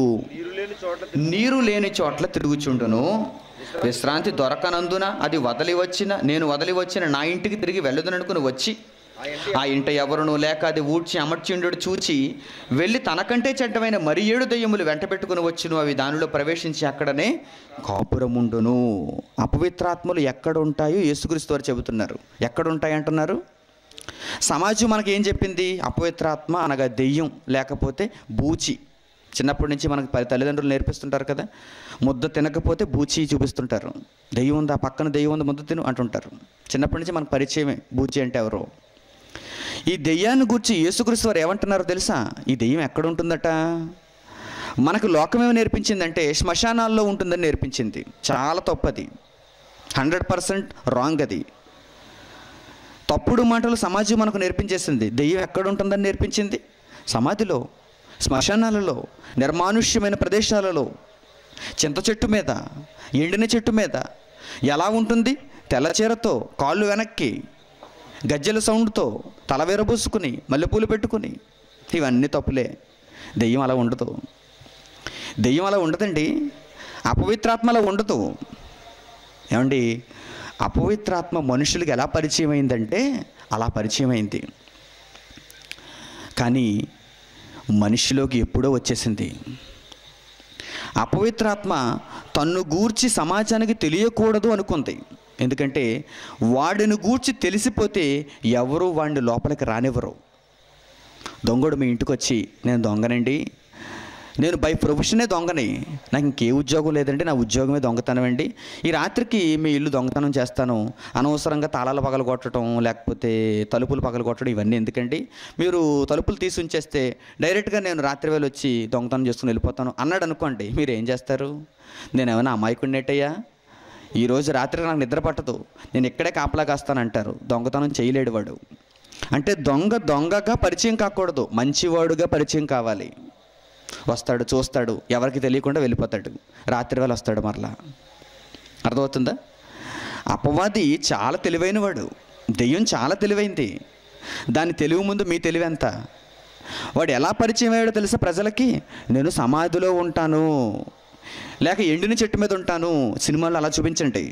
నీరు లేని చోట్ల తిరుగుచుండును. విశ్రాంతి దొరకనందున అది వదిలి వచ్చిన నేను వదిలి వచ్చిన నా ఇంటికి తిరిగి వెళ్ళదుననుకుని వచ్చి ఆ ఇంట ఎవరును లేక అది ఊడ్చి అమర్చిండు చూచి వెళ్ళి తనకంటే చెడ్డమైన మరి ఏడు దెయ్యములు వెంట పెట్టుకుని వచ్చును. అవి దానిలో ప్రవేశించి అక్కడనే కాపురముండును. అపవిత్రాత్మలు ఎక్కడ ఉంటాయో యేసుక్రీస్తు వారు చెబుతున్నారు. ఎక్కడుంటాయి అంటున్నారు? సమాజం మనకి ఏం చెప్పింది? అపవిత్రాత్మ అనగా దెయ్యం, లేకపోతే బూచి, చిన్నప్పటి నుంచి మనకు తల్లిదండ్రులు నేర్పిస్తుంటారు కదా, ముద్ద తినకపోతే బూచి చూపిస్తుంటారు. దెయ్యం ఉంది, ఆ పక్కన దెయ్యం ఉంది, ముద్ద తిను అంటుంటారు. చిన్నప్పటి నుంచి మనకు పరిచయమే బూచి అంటే ఎవరు. ఈ దెయ్యాన్ని గురించి యేసుక్రీస్తు వారు ఏమంటున్నారో తెలుసా? ఈ దెయ్యం ఎక్కడ ఉంటుందట? మనకు లోకమేమి నేర్పించిందంటే శ్మశానాల్లో ఉంటుందని నేర్పించింది. చాలా తప్పది, హండ్రెడ్ పర్సెంట్ రాంగ్. అది తప్పుడు మాటలు సమాజం మనకు నేర్పించేసింది. దెయ్యం ఎక్కడ ఉంటుందని నేర్పించింది? సమాధిలో, శ్మశానాలలో, నిర్మానుష్యమైన ప్రదేశాలలో, చింత చెట్టు మీద, ఎండిన చెట్టు మీద. ఎలా ఉంటుంది? తెల్లచీరతో, కాళ్ళు వెనక్కి, గజ్జెల సౌండ్తో, తల వేరబోసుకుని, మల్లెపూలు పెట్టుకుని. ఇవన్నీ తప్పులే. దెయ్యం అలా ఉండదు. దెయ్యం అలా ఉండదండి. అపవిత్రాత్మ అలా ఉండదు. ఏమండి, అపవిత్రాత్మ మనుషులకు ఎలా పరిచయం అయిందంటే అలా పరిచయం అయింది. కానీ మనిషిలోకి ఎప్పుడో వచ్చేసింది. అపవిత్రాత్మ తన్ను గూర్చి సమాజానికి తెలియకూడదు అనుకుంది. ఎందుకంటే వాడిని గూర్చి తెలిసిపోతే ఎవరు వాడిని లోపలికి రానివ్వరు. దొంగడు మీ ఇంటికి వచ్చి, నేను దొంగనండి, నేను బై ప్రొఫెషనే దొంగని, నాకు ఇంకే ఉద్యోగం లేదండి, నా ఉద్యోగమే దొంగతనం అండి, ఈ రాత్రికి మీ ఇల్లు దొంగతనం చేస్తాను, అనవసరంగా తాళాలు పగలు కొట్టడం, లేకపోతే తలుపులు పగలు కొట్టడం, ఇవన్నీ ఎందుకండి, మీరు తలుపులు తీసి ఉంచేస్తే డైరెక్ట్గా నేను రాత్రి వేళ వచ్చి దొంగతనం చేసుకుని వెళ్ళిపోతాను అన్నాడు అనుకోండి. మీరు ఏం చేస్తారు? నేను ఏమైనా అమాయకుడినేటయ్యా, ఈరోజు రాత్రి నాకు నిద్ర పట్టదు, నేను ఇక్కడే కాపలా కాస్తానంటారు. దొంగతనం చేయలేడు వాడు. అంటే దొంగ దొంగగా పరిచయం కాకూడదు, మంచివాడుగా పరిచయం కావాలి. వస్తాడు, చూస్తాడు, ఎవరికి తెలియకుండా వెళ్ళిపోతాడు, రాత్రి వేళ వస్తాడు మరలా. అర్థమవుతుందా? అపవాది చాలా తెలివైనవాడు, దెయ్యం చాలా తెలివైంది. దాని తెలివి ముందు మీ తెలివి ఎంత? వాడు ఎలా పరిచయం అయ్యాడో తెలుసా ప్రజలకి? నేను సమాధిలో ఉంటాను, లేక ఎండిన చెట్టు మీద ఉంటాను, సినిమాలు అలా చూపించండి,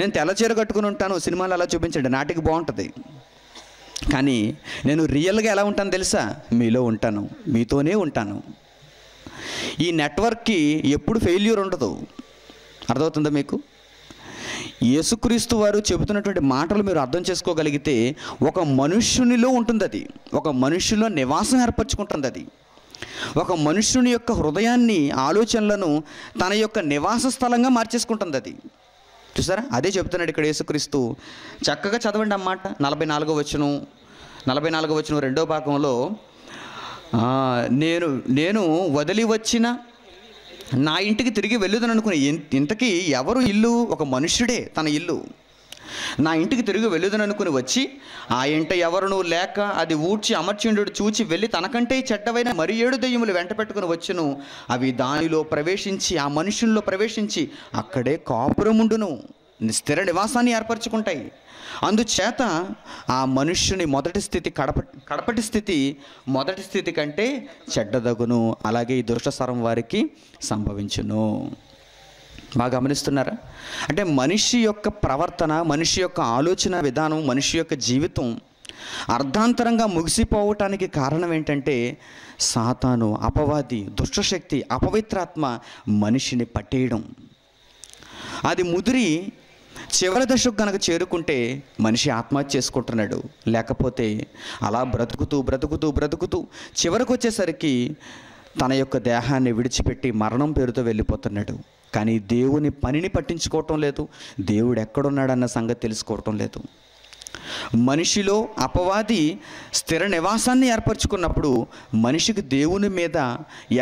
నేను తెల్లచీర కట్టుకుని ఉంటాను, సినిమాలు అలా చూపించండి, నాటికి బాగుంటుంది. కానీ నేను రియల్గా ఎలా ఉంటాను తెలుసా? మీలో ఉంటాను, మీతోనే ఉంటాను. ఈ నెట్వర్క్కి ఎప్పుడు ఫెయిల్యూర్ ఉండదు. అర్థమవుతుందా మీకు? యేసుక్రీస్తు వారు చెబుతున్నటువంటి మాటలు మీరు అర్థం చేసుకోగలిగితే ఒక మనుష్యునిలో ఉంటుంది అది, ఒక మనుష్యులో నివాసం ఏర్పరచుకుంటుంది అది, ఒక మనుష్యుని యొక్క హృదయాన్ని, ఆలోచనలను తన యొక్క నివాస స్థలంగా మార్చేసుకుంటుంది అది. చూసారా, అదే చెప్తున్నాడు ఇక్కడ యేసుక్రీస్తు. చక్కగా చదవండి అన్నమాట. నలభై నాలుగో వచనం, నలభై నాలుగో వచనం రెండో భాగంలో, నేను నేను వదిలి వచ్చిన నా ఇంటికి తిరిగి వెళ్ళుదని అనుకుని, ఇంతకీ ఎవరు ఇల్లు? ఒక మనుష్యుడే తన ఇల్లు. నా ఇంటికి తిరిగి వెళ్ళుదని అనుకుని వచ్చి ఆ ఇంట ఎవరును లేక అది ఊడ్చి అమర్చిండు చూచి వెళ్ళి తనకంటే చెడ్డవైన మరి ఏడు దెయ్యములు వెంట పెట్టుకుని వచ్చును. అవి దానిలో ప్రవేశించి ఆ మనుషుల్లో ప్రవేశించి అక్కడే కాపురముండును, స్థిర నివాసాన్ని ఏర్పరచుకుంటాయి. అందుచేత ఆ మనుష్యుని మొదటి స్థితి కడప కడపటి స్థితి మొదటి స్థితి కంటే చెడ్డదగును. అలాగే ఈ దుష్టసరం వారికి సంభవించును. బాగా గమనిస్తున్నారా? అంటే మనిషి యొక్క ప్రవర్తన, మనిషి యొక్క ఆలోచన విధానం, మనిషి యొక్క జీవితం అర్ధాంతరంగా ముగిసిపోవటానికి కారణం ఏంటంటే సాతాను, అపవాది, దుష్టశక్తి, అపవిత్రాత్మ మనిషిని పట్టేయడం. అది ముదిరి చివరి దశకు కనుక చేరుకుంటే మనిషి ఆత్మహత్య చేసుకుంటున్నాడు. లేకపోతే అలా బ్రతుకుతూ బ్రతుకుతూ బ్రతుకుతూ చివరికి వచ్చేసరికి తన యొక్క దేహాన్ని విడిచిపెట్టి మరణం పేరుతో వెళ్ళిపోతున్నాడు. కానీ దేవుని పనిని పట్టించుకోవటం లేదు, దేవుడు ఎక్కడున్నాడన్న సంగతి తెలుసుకోవటం లేదు. మనిషిలో అపవాది స్థిర నివాసాన్ని ఏర్పరచుకున్నప్పుడు మనిషికి దేవుని మీద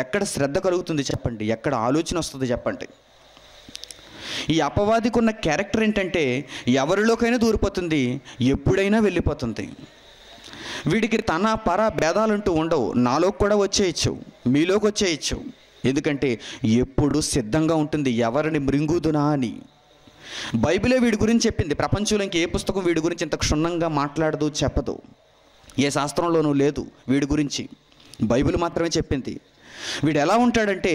ఎక్కడ శ్రద్ధ కలుగుతుంది చెప్పండి? ఎక్కడ ఆలోచన వస్తుంది చెప్పండి? ఈ అపవాదికి ఉన్న క్యారెక్టర్ ఏంటంటే ఎవరిలోకైనా దూరిపోతుంది, ఎప్పుడైనా వెళ్ళిపోతుంది. వీడికి తన పర భేదాలంటూ ఉండవు. నాలో కూడా వచ్చేయచ్చు, మీలోకి వచ్చేయచ్చు. ఎందుకంటే ఎప్పుడు సిద్ధంగా ఉంటుంది ఎవరిని మృంగుదునా అని. బైబిలే వీడి గురించి చెప్పింది. ప్రపంచంలో ఇంకే పుస్తకం వీడి గురించి ఇంత క్షుణ్ణంగా మాట్లాడదు, చెప్పదు. ఏ శాస్త్రంలోనూ లేదు వీడి గురించి, బైబిల్ మాత్రమే చెప్పింది. వీడు ఎలా ఉంటాడంటే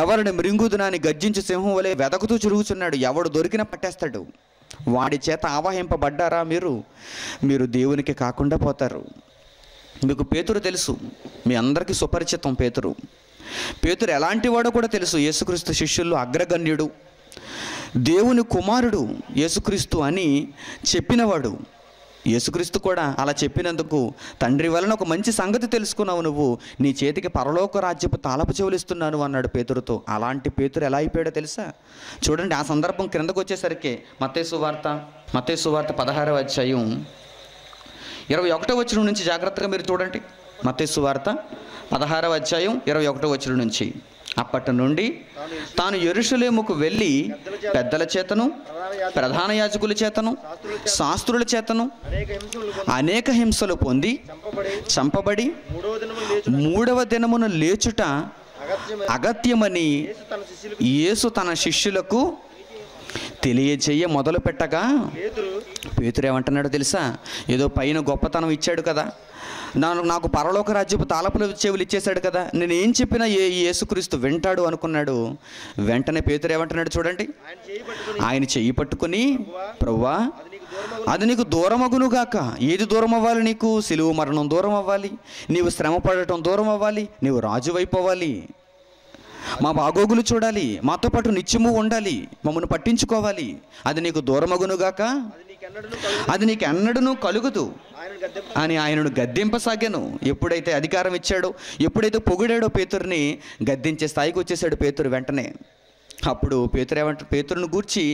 ఎవరిని మృంగుదునాని గర్జించి సింహం వలె వెదకుతూ చురుగుతున్నాడు, ఎవడు దొరికినా పట్టేస్తాడు. వాడి చేత ఆవాహింపబడ్డారా మీరు? మీరు దేవునికి కాకుండా పోతారు. మీకు పేతురు తెలుసు, మీ అందరికీ సుపరిచితం పేతురు. పేతురు ఎలాంటి వాడో కూడా తెలుసు. యేసుక్రీస్తు శిష్యుల్లో అగ్రగణ్యుడు, దేవుని కుమారుడు యేసుక్రీస్తు అని చెప్పినవాడు. యేసుక్రీస్తు కూడా అలా చెప్పినందుకు తండ్రి వలన ఒక మంచి సంగతి తెలుసుకున్నావు, నువ్వు నీ చేతికి పరలోక రాజ్యపు తాళపు చెవులిస్తున్నాను అన్నాడు పేతురుతో. అలాంటి పేతురు ఎలా అయిపోయాడో తెలుసా? చూడండి, ఆ సందర్భం క్రిందకు వచ్చేసరికి మత్తయి సువార్త మత్తయి సువార్త పదహారవ అధ్యాయం ఇరవై ఒకటో వచనం నుంచి జాగ్రత్తగా మీరు చూడండి. మత్తయి సువార్త పదహారవ అధ్యాయం ఇరవై ఒకటో వచనం నుంచి, అప్పటి నుండి తాను యెరూషలేముకు వెళ్ళి పెద్దల చేతను ప్రధాన యాజకుల చేతను శాస్త్రుల చేతను అనేక హింసలు పొంది చంపబడి మూడవ దినమున లేచుట అగత్యమని యేసు తన శిష్యులకు తెలియచేయ మొదలు పెట్టగా పేతురు ఏమంటున్నాడో తెలుసా? ఏదో పైన గొప్పతనం ఇచ్చాడు కదా, నాను నాకు పరలోక రాజ్యపు తాళపుల చెవులు ఇచ్చేశాడు కదా, నేను ఏం చెప్పినా ఏ యేసుక్రీస్తు వింటాడు అనుకున్నాడు. వెంటనే పేతురు ఏమంటున్నాడు చూడండి, ఆయన చెయ్యి పట్టుకుని, ప్రభువా అది నీకు దూరమగునుగాక. ఏది దూరం అవ్వాలి? నీకు సిలువు మరణం దూరం అవ్వాలి, నీవు శ్రమ పడటం దూరం అవ్వాలి, నీవు రాజు అయిపోవాలి, మా బాగోగులు చూడాలి, మాతో పాటు నిత్యము ఉండాలి, మమ్మల్ని పట్టించుకోవాలి, అది నీకు దూరమగునుగాక, అది నీకు ఎన్నడూ కలుగుదు అని ఆయనను గద్దింపసాగాను. ఎప్పుడైతే అధికారం ఇచ్చాడో, ఎప్పుడైతే పొగిడాడో పేతురుని, గద్దించే స్థాయికి వచ్చేసాడు పేతురు వెంటనే. అప్పుడు పేతురు ఏమంట పేతురును గూర్చి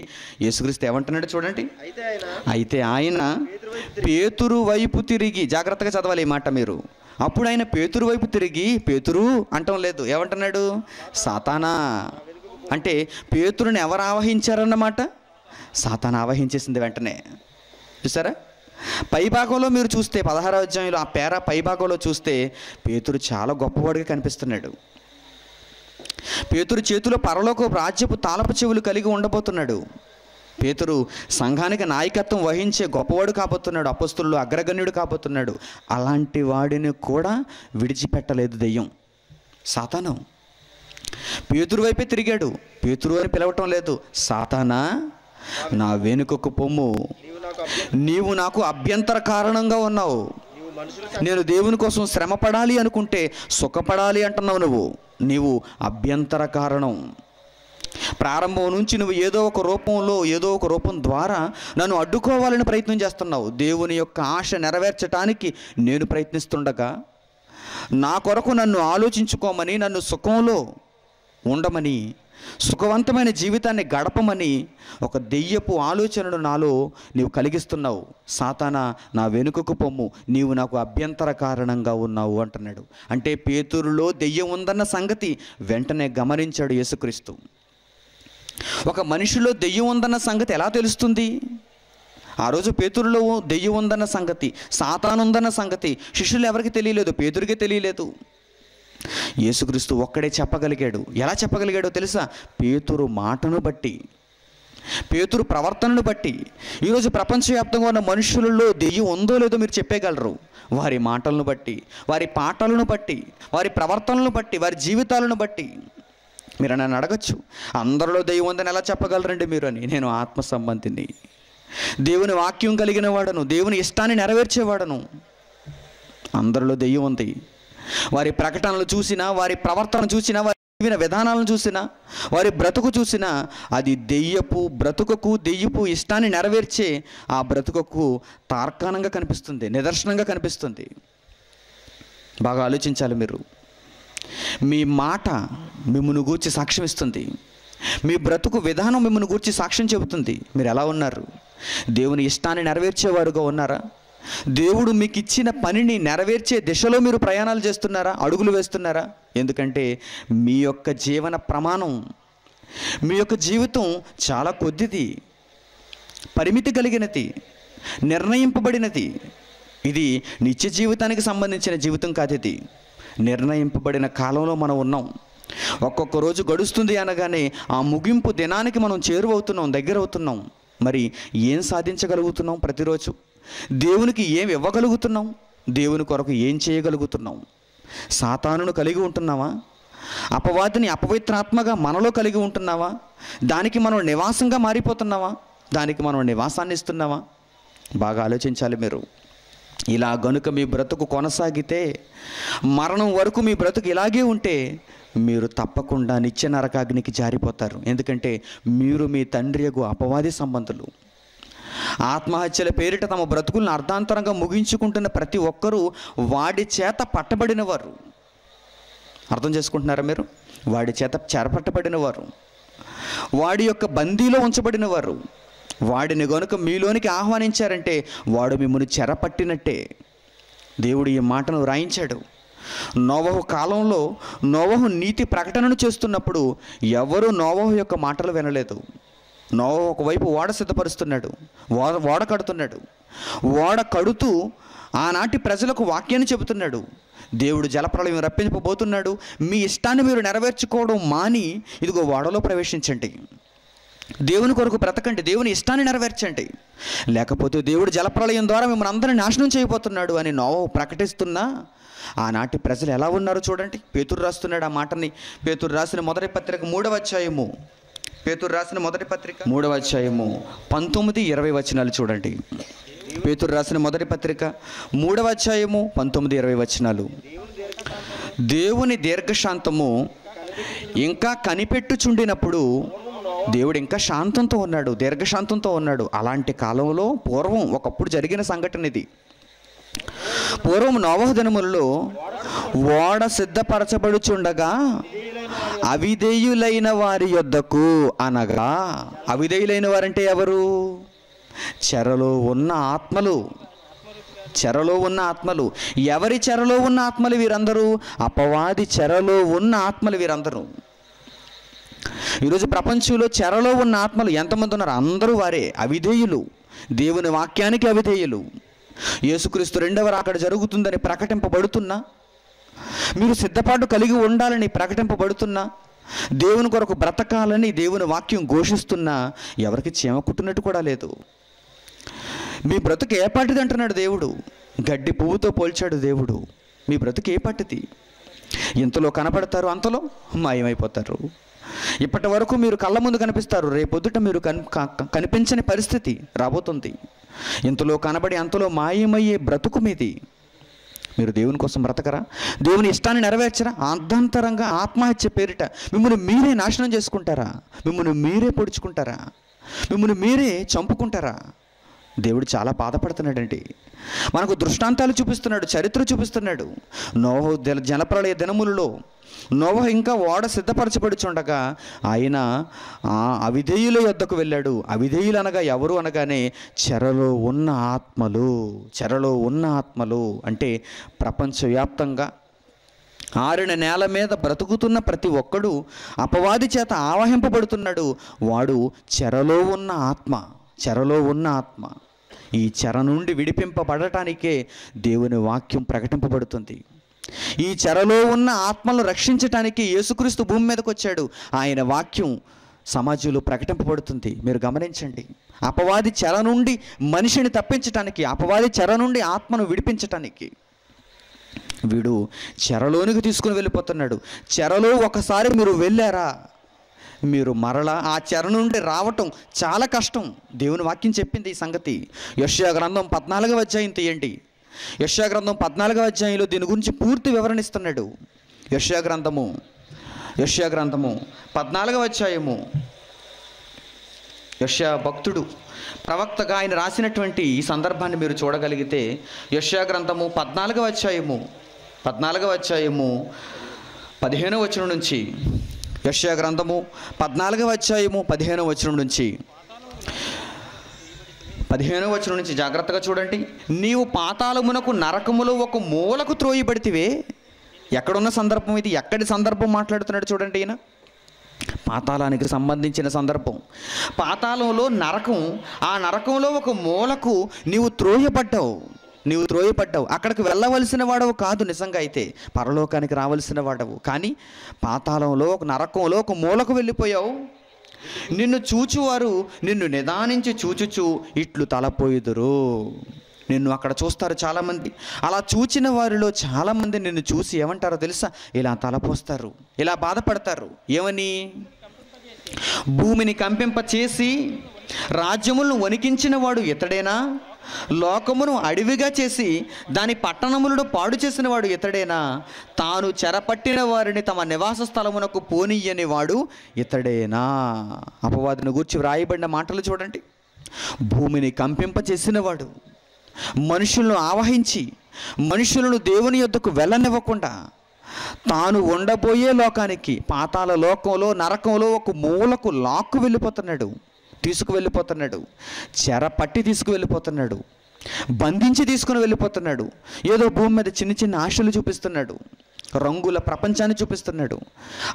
యేసుక్రీస్తు ఏమంటున్నాడు చూడండి, అయితే ఆయన పేతురు వైపు తిరిగి, జాగ్రత్తగా చదవాలి ఈ మాట మీరు, అప్పుడు ఆయన పేతురు వైపు తిరిగి, పేతురు అంటం లేదు, ఏమంటున్నాడు? సాతానా అంటే పేతురుని ఎవరు ఆవహించారన్నమాట, సాతాను ఆవహించేసింది వెంటనే. చూసారా, పైభాగంలో మీరు చూస్తే పదహారవ అధ్యాయంలో ఆ పేర పైభాగంలో చూస్తే పేతురు చాలా గొప్పవాడిగా కనిపిస్తున్నాడు. పేతురు చేతిలో పరలోక రాజ్యపు తాళపు చెవులు కలిగి ఉండబోతున్నాడు. పేతురు సంఘానికి నాయకత్వం వహించే గొప్పవాడు కాబోతున్నాడు, అపొస్తలుల్లో అగ్రగణ్యుడు కాబోతున్నాడు. అలాంటి వాడిని కూడా విడిచిపెట్టలేదు దెయ్యం, సాతాను. పేతురు వైపే తిరిగాడు, పేతురు అని పిలవటం లేదు, సాతానా నా వెనుకకు పొమ్ము, నీవు నాకు అభ్యంతర కారణంగా ఉన్నావు, నేను దేవుని కోసం శ్రమ పడాలి అనుకుంటే సుఖపడాలి అంటున్నావు, నువ్వు నీవు అభ్యంతర కారణం, ప్రారంభం నుంచి నువ్వు ఏదో ఒక రూపంలో ఏదో ఒక రూపం ద్వారా నన్ను అడ్డుకోవాలని ప్రయత్నం చేస్తున్నావు, దేవుని యొక్క ఆశ నెరవేర్చడానికి నేను ప్రయత్నిస్తుండగా నా కొరకు నన్ను ఆలోచించుకోమని, నన్ను సుఖంలో ఉండమని, సుఖవంతమైన జీవితాన్ని గడపమని ఒక దెయ్యపు ఆలోచనను నాలో నీవు కలిగిస్తున్నావు. సాతానా నా వెనుకకు పొమ్ము, నీవు నాకు అభ్యంతర కారణంగా ఉన్నావు అంటున్నాడు. అంటే పేతురులో దెయ్యం ఉందన్న సంగతి వెంటనే గమనించాడు యేసుక్రీస్తు. ఒక మనిషిలో దెయ్యం ఉందన్న సంగతి ఎలా తెలుస్తుంది? ఆ రోజు పేతురులో దెయ్యం ఉందన్న సంగతి, సాతాను ఉందన్న సంగతి శిష్యులు ఎవరికి తెలియలేదు, పేతురికే తెలియలేదు. యేసుక్రీస్తు ఒక్కడే చెప్పగలిగాడు. ఎలా చెప్పగలిగాడో తెలుసా? పేతురు మాటను బట్టి, పేతురు ప్రవర్తనను బట్టి. ఈరోజు ప్రపంచవ్యాప్తంగా ఉన్న మనుషులలో దెయ్యం ఉందో లేదో మీరు చెప్పగలరు, వారి మాటలను బట్టి, వారి పాటలను బట్టి, వారి ప్రవర్తనలను బట్టి, వారి జీవితాలను బట్టి. మీరు నన్ను అడగచ్చు, అందరిలో దెయ్యం ఉందని ఎలా చెప్పగలరండి మీరు అని. నేను ఆత్మ సంబంధిని, దేవుని వాక్యం కలిగిన వాడను, దేవుని ఇష్టాన్ని నెరవేర్చేవాడను. అందరిలో దెయ్యం ఉంది. వారి ప్రకటనలు చూసినా, వారి ప్రవర్తన చూసినా, వారి జీవన విధానాలను చూసినా, వారి బ్రతుకు చూసినా, అది దెయ్యపు బ్రతుకకు, దెయ్యపు ఇష్టాన్ని నెరవేర్చే ఆ బ్రతుకకు తార్కాణంగా కనిపిస్తుంది, నిదర్శనంగా కనిపిస్తుంది. బాగా ఆలోచించాలి మీరు. మీ మాట మిమ్మల్ని గూర్చి సాక్ష్యం ఇస్తుంది, మీ బ్రతుకు విధానం మిమ్మల్ని గూర్చి సాక్ష్యం చెబుతుంది. మీరు ఎలా ఉన్నారు? దేవుని ఇష్టాన్ని నెరవేర్చేవారుగా ఉన్నారా? దేవుడు మీకు ఇచ్చిన పనిని నెరవేర్చే దిశలో మీరు ప్రయాణాలు చేస్తున్నారా? అడుగులు వేస్తున్నారా? ఎందుకంటే మీ యొక్క జీవన ప్రమాణం, మీ యొక్క జీవితం చాలా కొద్దిది, పరిమితి కలిగినది, నిర్ణయింపబడినది. ఇది నిత్య జీవితానికి సంబంధించిన జీవితం కాదు, ఇది నిర్ణయింపబడిన కాలంలో మనం ఉన్నాం. ఒక్కొక్క రోజు గడుస్తుంది అనగానే ఆ ముగింపు దినానికి మనం చేరువవుతున్నాం, దగ్గరవుతున్నాం. మరి ఏం సాధించగలుగుతున్నాం? ప్రతిరోజు దేవునికి ఏం ఇవ్వగలుగుతున్నాం? దేవుని కొరకు ఏం చేయగలుగుతున్నాం? సాతానును కలిగి ఉంటున్నావా? అపవాదిని అపవిత్రాత్మగా మనలో కలిగి ఉంటున్నావా? దానికి మనం నివాసంగా మారిపోతున్నావా? దానికి మనం నివాసాన్ని ఇస్తున్నావా? బాగా ఆలోచించాలి మీరు. ఇలా గనుక మీ బ్రతుకు కొనసాగితే, మరణం వరకు మీ బ్రతుకు ఇలాగే ఉంటే, మీరు తప్పకుండా నిత్య నరకాగ్నికి జారిపోతారు. ఎందుకంటే మీరు మీ తండ్రియగు అపవాది సంబంధులు. ఆత్మహత్యల పేరిట తమ బ్రతుకులను అర్ధాంతరంగా ముగించుకుంటున్న ప్రతి ఒక్కరూ వాడి చేత పట్టబడినవారు. అర్థం చేసుకుంటున్నారా మీరు? వాడి చేత చెరపట్టబడినవారు, వాడి యొక్క బందీలో ఉంచబడినవారు. వాడిని గనుక మీలోనికి ఆహ్వానించారంటే వాడు మిమ్మల్ని చెరపట్టినట్టే. దేవుడు ఈ మాటను రాయించాడు. నోవహు కాలంలో నోవహు నీతి ప్రకటనను చేస్తున్నప్పుడు ఎవరూ నోవహు యొక్క మాటలు వినలేదు. నోవహు ఒకవైపు ఓడ సిద్ధపరుస్తున్నాడు, ఓడ ఓడ కడుతున్నాడు. ఓడ కడుతూ ఆనాటి ప్రజలకు వాక్యాన్ని చెబుతున్నాడు. దేవుడు జలప్రలయం రప్పించబోతున్నాడు. మీ ఇష్టాన్ని మీరు నెరవేర్చుకోవడం మాని ఇదిగో ఓడలో ప్రవేశించండి. దేవుని కొరకు బ్రతకండి, దేవుని ఇష్టాన్ని నెరవేర్చండి. లేకపోతే దేవుడు జలప్రలయం ద్వారా మిమ్మల్ని అందరినీ నాశనం చేయబోతున్నాడు అని నోవహు ప్రకటిస్తున్నా ఆనాటి ప్రజలు ఎలా ఉన్నారో చూడండి. పేతురు రాస్తున్నాడు ఆ మాటని. పేతురు రాసిన మొదటి పత్రిక మూడవ అధ్యాయము పేతురు రాసిన మొదటి పత్రిక మూడవ అధ్యాయము పంతొమ్మిది ఇరవై వచనాలు చూడండి. పేతురు రాసిన మొదటి పత్రిక మూడవ అధ్యాయము పంతొమ్మిది ఇరవై వచనాలు. దేవుని దీర్ఘశాంతము ఇంకా కనిపెట్టుచుండినప్పుడు, దేవుడు ఇంకా శాంతంతో ఉన్నాడు, దీర్ఘశాంతంతో ఉన్నాడు. అలాంటి కాలంలో పూర్వం ఒకప్పుడు జరిగిన సంఘటన ఇది. పూర్వం నోవహు దినములలో ఓడ సిద్ధపరచబడుచుండగా అవిధేయులైన వారి యొద్దకు, అనగా అవిధేయులైన వారంటే ఎవరు? చెరలో ఉన్న ఆత్మలు, చెరలో ఉన్న ఆత్మలు. ఎవరి చెరలో ఉన్న ఆత్మలు వీరందరూ? అపవాది చెరలో ఉన్న ఆత్మలు వీరందరూ. ఈరోజు ప్రపంచంలో చెరలో ఉన్న ఆత్మలు ఎంతమంది ఉన్నారు? అందరూ వారే అవిధేయులు, దేవుని వాక్యానికి అవిధేయులు. యేసుక్రీస్తు రెండవ రాకడ జరుగుతుందని ప్రకటింపబడుతున్నా, మీరు సిద్ధపాటు కలిగి ఉండాలని ప్రకటింపబడుతున్నా, దేవుని కొరకు బ్రతకాలని దేవుని వాక్యం ఘోషిస్తున్నా ఎవరికి చీమ కుట్టినట్టు కూడా లేదు. మీ బ్రతుకు ఏ పాటిది అంటున్నాడు దేవుడు. గడ్డి పువ్వుతో పోల్చాడు దేవుడు. మీ బ్రతుకు ఏ పాటిది? ఇంతలో కనపడతారు, అంతలో మాయమైపోతారు. ఇప్పటి వరకు మీరు కళ్ళ ముందు కనిపిస్తారు, రేపొద్దుట మీరు కనిపించని పరిస్థితి రాబోతుంది. ఇంతలో కనబడి అంతలో మాయమయ్యే బ్రతుకు మీది. మీరు దేవుని కోసం బ్రతకరా? దేవుని ఇష్టాన్ని నెరవేర్చరా? అర్ధాంతరంగా ఆత్మహత్య పేరిట మిమ్మల్ని మీరే నాశనం చేసుకుంటారా? మిమ్మల్ని మీరే పొడుచుకుంటారా? మిమ్మల్ని మీరే చంపుకుంటారా? దేవుడు చాలా బాధపడుతున్నాడండి. మనకు దృష్టాంతాలు చూపిస్తున్నాడు, చరిత్ర చూపిస్తున్నాడు. నోవహు జలప్రలయ దినములలో నోవహు ఇంకా ఓడ సిద్ధపరచబడుచుండగా ఆయన ఆ అవిధేయుల యొద్దకు వెళ్ళాడు. అవిధేయులు అనగా ఎవరు అనగానే చెరలో ఉన్న ఆత్మలు. చెరలో ఉన్న ఆత్మలు అంటే ప్రపంచవ్యాప్తంగా ఆరిన నేల మీద బ్రతుకుతున్న ప్రతి ఒక్కడు అపవాది చేత ఆవహింపబడుతున్నాడు. వాడు చెరలో ఉన్న ఆత్మ, చెరలో ఉన్న ఆత్మ. ఈ చెర నుండి విడిపింపబడటానికే దేవుని వాక్యం ప్రకటింపబడుతుంది. ఈ చెరలో ఉన్న ఆత్మలను రక్షించటానికి యేసుక్రీస్తు భూమి మీదకి వచ్చాడు. ఆయన వాక్యం సమాజంలో ప్రకటింపబడుతుంది. మీరు గమనించండి, అపవాది చెర నుండి మనిషిని తప్పించటానికి, అపవాది చెర నుండి ఆత్మను విడిపించటానికి వీడు చెరలోనికి తీసుకుని వెళ్ళిపోతున్నాడు. చెరలో ఒకసారి మీరు వెళ్ళారా, మీరు మరలా ఆ చెర నుండి రావటం చాలా కష్టం. దేవుని వాక్యం చెప్పింది ఈ సంగతి. యెషయా గ్రంథం పద్నాలుగవ అధ్యాయం తీయండి. యెషయా గ్రంథం పద్నాలుగవ అధ్యాయంలో దీని గురించి పూర్తి వివరణ ఇస్తున్నాడు. యెషయా గ్రంథము యెషయా గ్రంథము పద్నాలుగవ అధ్యాయము యెషయా భక్తుడు ప్రవక్తగా ఆయన రాసినటువంటి ఈ సందర్భాన్ని మీరు చూడగలిగితే, యెషయా గ్రంథము పద్నాలుగవ అధ్యాయము పద్నాలుగవ అధ్యాయము పదిహేనవ వచనం నుంచి, యెషయా గ్రంథము పద్నాలుగవ అధ్యాయము పదిహేనవ వచనం నుంచి పదిహేనవ వచనం నుంచి జాగ్రత్తగా చూడండి. నీవు పాతాళమునకు నరకములో ఒక మూలకు త్రోయబడితివే. ఎక్కడున్న సందర్భం ఇది? ఎక్కడి సందర్భం మాట్లాడుతున్నాడు చూడండి. ఈయన పాతాళానికి సంబంధించిన సందర్భం. పాతాళంలో నరకం, ఆ నరకంలో ఒక మూలకు నీవు త్రోయబడ్డావు, నీవు త్రోయబడ్డావు. అక్కడికి వెళ్ళవలసిన వాడవు కాదు, నిజంగా అయితే పరలోకానికి రావలసిన వాడవు. కానీ పాతాళంలో ఒక నరకంలో ఒక మూలకు వెళ్ళిపోయావు. నిన్ను చూచువారు నిన్ను నిదానించి చూచుచూ ఇట్లు తలపోయిదురు. నిన్ను అక్కడ చూస్తారు చాలామంది. అలా చూచిన వారిలో చాలామంది నిన్ను చూసి ఏమంటారో తెలుసా? ఇలా తలపోస్తారు, ఇలా బాధపడతారు. ఏమని? భూమిని కంపింప చేసి రాజ్యములను వణికించిన వాడు ఇతడేనా? లోకమును అడవిగా చేసి దాని పట్టణములను పాడు చేసిన వాడు ఇతడేనా? తాను చెరపట్టిన వారిని తమ నివాస స్థలమునకు పోనీయని వాడు ఇతడేనా? అపవాదిని గూర్చి వ్రాయబడిన మాటలు చూడండి. భూమిని కంపింపచేసినవాడు, మనుషులను ఆవహించి మనుషులను దేవుని యొద్దకు వెళ్ళనివ్వకుండా తాను ఉండబోయే లోకానికి, పాతాల లోకంలో నరకంలో ఒక మూలకు లాక్కు వెళ్ళిపోతున్నాడు, తీసుకువెళ్ళిపోతున్నాడు, చెర పట్టి తీసుకువెళ్ళిపోతున్నాడు, బంధించి తీసుకుని వెళ్ళిపోతున్నాడు. ఏదో భూమి మీద చిన్న చిన్న ఆశలు చూపిస్తున్నాడు, రంగుల ప్రపంచాన్ని చూపిస్తున్నాడు,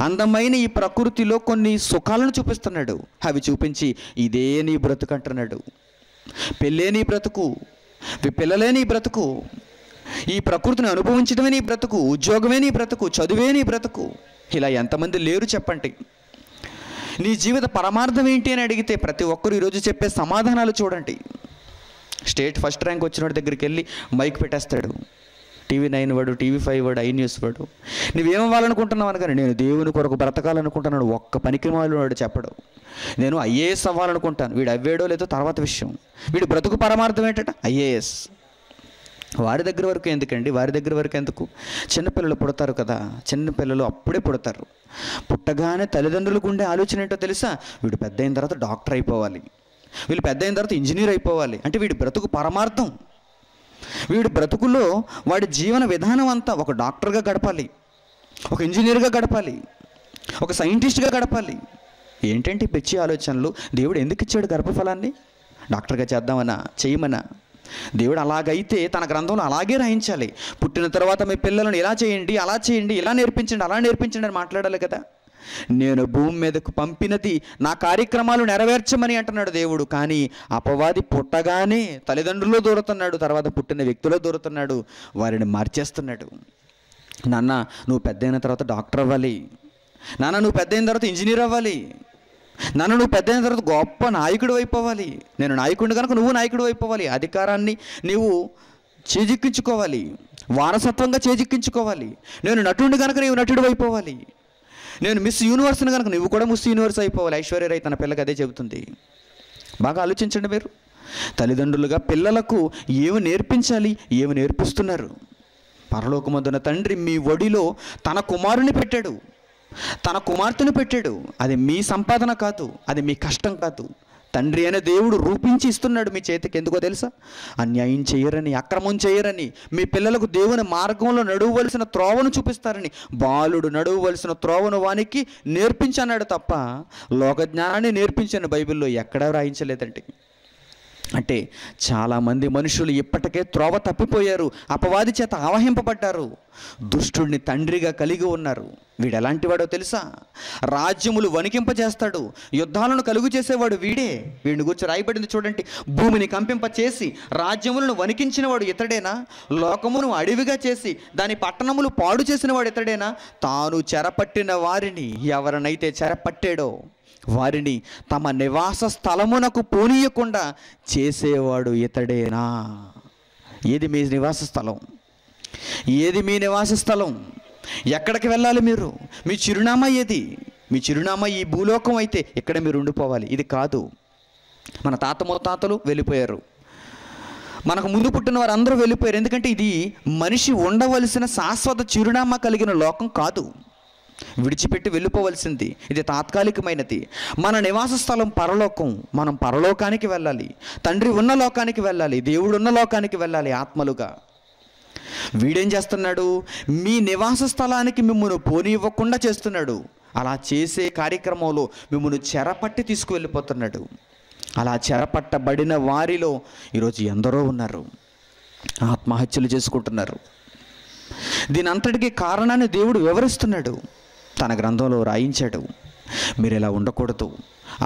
అందమైన ఈ ప్రకృతిలో కొన్ని సుఖాలను చూపిస్తున్నాడు. అవి చూపించి ఇదే నీ బ్రతుకు అంటున్నాడు. పెళ్ళే నీ బ్రతుకు, పిల్లలే నీ బ్రతుకు, ఈ ప్రకృతిని అనుభవించడమే నీ బ్రతుకు, ఉద్యోగమే నీ బ్రతుకు, చదువే నీ బ్రతుకు. ఇలా ఎంతమంది లేరు చెప్పండి? నీ జీవిత పరమార్థం ఏంటి అని అడిగితే ప్రతి ఒక్కరు ఈరోజు చెప్పే సమాధానాలు చూడండి. స్టేట్ ఫస్ట్ ర్యాంక్ వచ్చిన వాడి దగ్గరికి వెళ్ళి మైక్ పెట్టేస్తాడు, టీవీ నైన్ వాడు, టీవీ ఫైవ్ వాడు, ఐ న్యూస్ వాడు. నువ్వేమవ్వాలనుకుంటున్నావు అనగానే నేను దేవుని కొరకు బ్రతకాలనుకుంటున్నాను, ఒక్క పనికి మాలినవాడు చెప్పడు. నేను ఐఏఎస్ అవ్వాలనుకుంటాను, వీడు అవ్వేడో లేదో తర్వాత విషయం, వీడు బ్రతుకు పరమార్థం ఏంటట ఐఏఎస్. వారి దగ్గర వరకు ఎందుకండి, వారి దగ్గర వరకు ఎందుకు? చిన్నపిల్లలు పుడతారు కదా, చిన్నపిల్లలు అప్పుడే పుడతారు. పుట్టగానే తల్లిదండ్రులకు ఉండే ఆలోచన ఏంటో తెలుసా? వీడు పెద్ద అయిన తర్వాత డాక్టర్ అయిపోవాలి, వీళ్ళు పెద్ద అయిన తర్వాత ఇంజనీర్ అయిపోవాలి. అంటే వీడి బ్రతుకు పరమార్థం, వీడి బ్రతుకులో వాడి జీవన విధానం అంతా ఒక డాక్టర్గా గడపాలి, ఒక ఇంజనీర్గా గడపాలి, ఒక సైంటిస్ట్గా గడపాలి. ఏంటంటే పిచ్చి ఆలోచనలు? దేవుడు ఎందుకు ఇచ్చాడు గర్భఫలాన్ని? డాక్టర్గా చేద్దామనా, చేయమనా? దేవుడు అలాగైతే తన గ్రంథంలో అలాగే రాయించాలి. పుట్టిన తర్వాత మీ పిల్లలను ఇలా చేయండి, అలా చేయండి, ఇలా నేర్పించండి, అలా నేర్పించండి అని మాట్లాడాలి కదా. నేను భూమి మీదకు పంపినది నా కార్యక్రమాలు నెరవేర్చమని అంటున్నాడు దేవుడు. కానీ అపవాది పుట్టగానే తల్లిదండ్రుల్లో దూరుతున్నాడు, తర్వాత పుట్టిన వ్యక్తుల్లో దూరుతున్నాడు, వారిని మార్చేస్తున్నాడు. నాన్న నువ్వు పెద్ద అయిన తర్వాత డాక్టర్ అవ్వాలి, నాన్న నువ్వు పెద్ద అయిన తర్వాత ఇంజనీర్ అవ్వాలి, నాన్న నువ్వు పెద్ద అయిన తర్వాత గొప్ప నాయకుడు అయిపోవాలి, నేను నాయకుడిని కనుక నువ్వు నాయకుడు అయిపోవాలి, అధికారాన్ని నీవు చేజిక్కించుకోవాలి, వారసత్వంగా చేజిక్కించుకోవాలి, నేను నటుడిని కనుక నీవు నటుడు అయిపోవాలి, నేను మిస్ యూనివర్స్ని కనుక నువ్వు కూడా మిస్ యూనివర్స్ అయిపోవాలి. ఐశ్వర్యరాయ్ తన పిల్లకి అదే చెబుతుంది. బాగా ఆలోచించండి. మీరు తల్లిదండ్రులుగా పిల్లలకు ఏమి నేర్పించాలి, ఏమి నేర్పిస్తున్నారు? పరలోకమందున్న తండ్రి మీ ఒడిలో తన కుమారుని పెట్టాడు, తన కుమార్తెను పెట్టాడు. అది మీ సంపాదన కాదు, అది మీ కష్టం కాదు. తండ్రి అనే దేవుడు రూపించి ఇస్తున్నాడు మీ చేతికి. ఎందుకో తెలుసా? అన్యాయం చేయరని, అక్రమం చేయరని, మీ పిల్లలకు దేవుని మార్గంలో నడవలసిన త్రోవను చూపిస్తారని. బాలుడు నడవలసిన త్రోవను వానికి నేర్పించన్నాడు తప్ప లోక జ్ఞానాన్ని నేర్పించాను బైబిల్లో ఎక్కడా రాయించలేదండి. అంటే చాలామంది మనుషులు ఇప్పటికే త్రోవ తప్పిపోయారు, అపవాది చేత ఆవహింపబడ్డారు, దుష్టుడిని తండ్రిగా కలిగి ఉన్నారు. వీడు ఎలాంటి వాడో తెలుసా? రాజ్యములు వణికింపజేస్తాడు, యుద్ధాలను కలుగు చేసేవాడు వీడే. వీడిని గురించి రాయబడింది చూడండి, భూమిని కంపింపచేసి రాజ్యములను వణికించినవాడు ఇతడేనా? లోకమును అడవిగా చేసి దాని పట్టణములు పాడు చేసినవాడు ఇతడేనా? తాను చెరపట్టిన వారిని, ఎవరినైతే చెరపట్టాడో వారిని తమ నివాస స్థలమునకు పోనీయకుండా చేసేవాడు ఇతడేనా? ఏది మీ నివాస స్థలం? ఏది మీ నివాస స్థలం? ఎక్కడికి వెళ్ళాలి మీరు? మీ చిరునామా ఏది? మీ చిరునామా ఈ భూలోకం అయితే ఇక్కడ మీరు ఉండిపోవాలి. ఇది కాదు. మన తాత ముత్తాతలు వెళ్ళిపోయారు, మనకు ముందు పుట్టిన వారు అందరూ వెళ్ళిపోయారు. ఎందుకంటే ఇది మనిషి ఉండవలసిన శాశ్వత చిరునామా కలిగిన లోకం కాదు, విడిచిపెట్టి వెళ్ళిపోవలసింది. ఇది తాత్కాలికమైనది. మన నివాస స్థలం పరలోకం. మనం పరలోకానికి వెళ్ళాలి, తండ్రి ఉన్న లోకానికి వెళ్ళాలి, దేవుడు ఉన్న లోకానికి వెళ్ళాలి ఆత్మలుగా. వీడేం చేస్తున్నాడు? మీ నివాస స్థలానికి మిమ్మల్ని పోనివ్వకుండా చేస్తున్నాడు. అలా చేసే కార్యక్రమంలో మిమ్మల్ని చెరపట్టి తీసుకువెళ్ళిపోతున్నాడు. అలా చెరపట్టబడిన వారిలో ఈరోజు ఎందరో ఉన్నారు, ఆత్మహత్యలు చేసుకుంటున్నారు. దీని అంతటికీ కారణాన్ని దేవుడు వివరిస్తున్నాడు, తన గ్రంథంలో రాయించాడు. మీరు ఇలా ఉండకూడదు.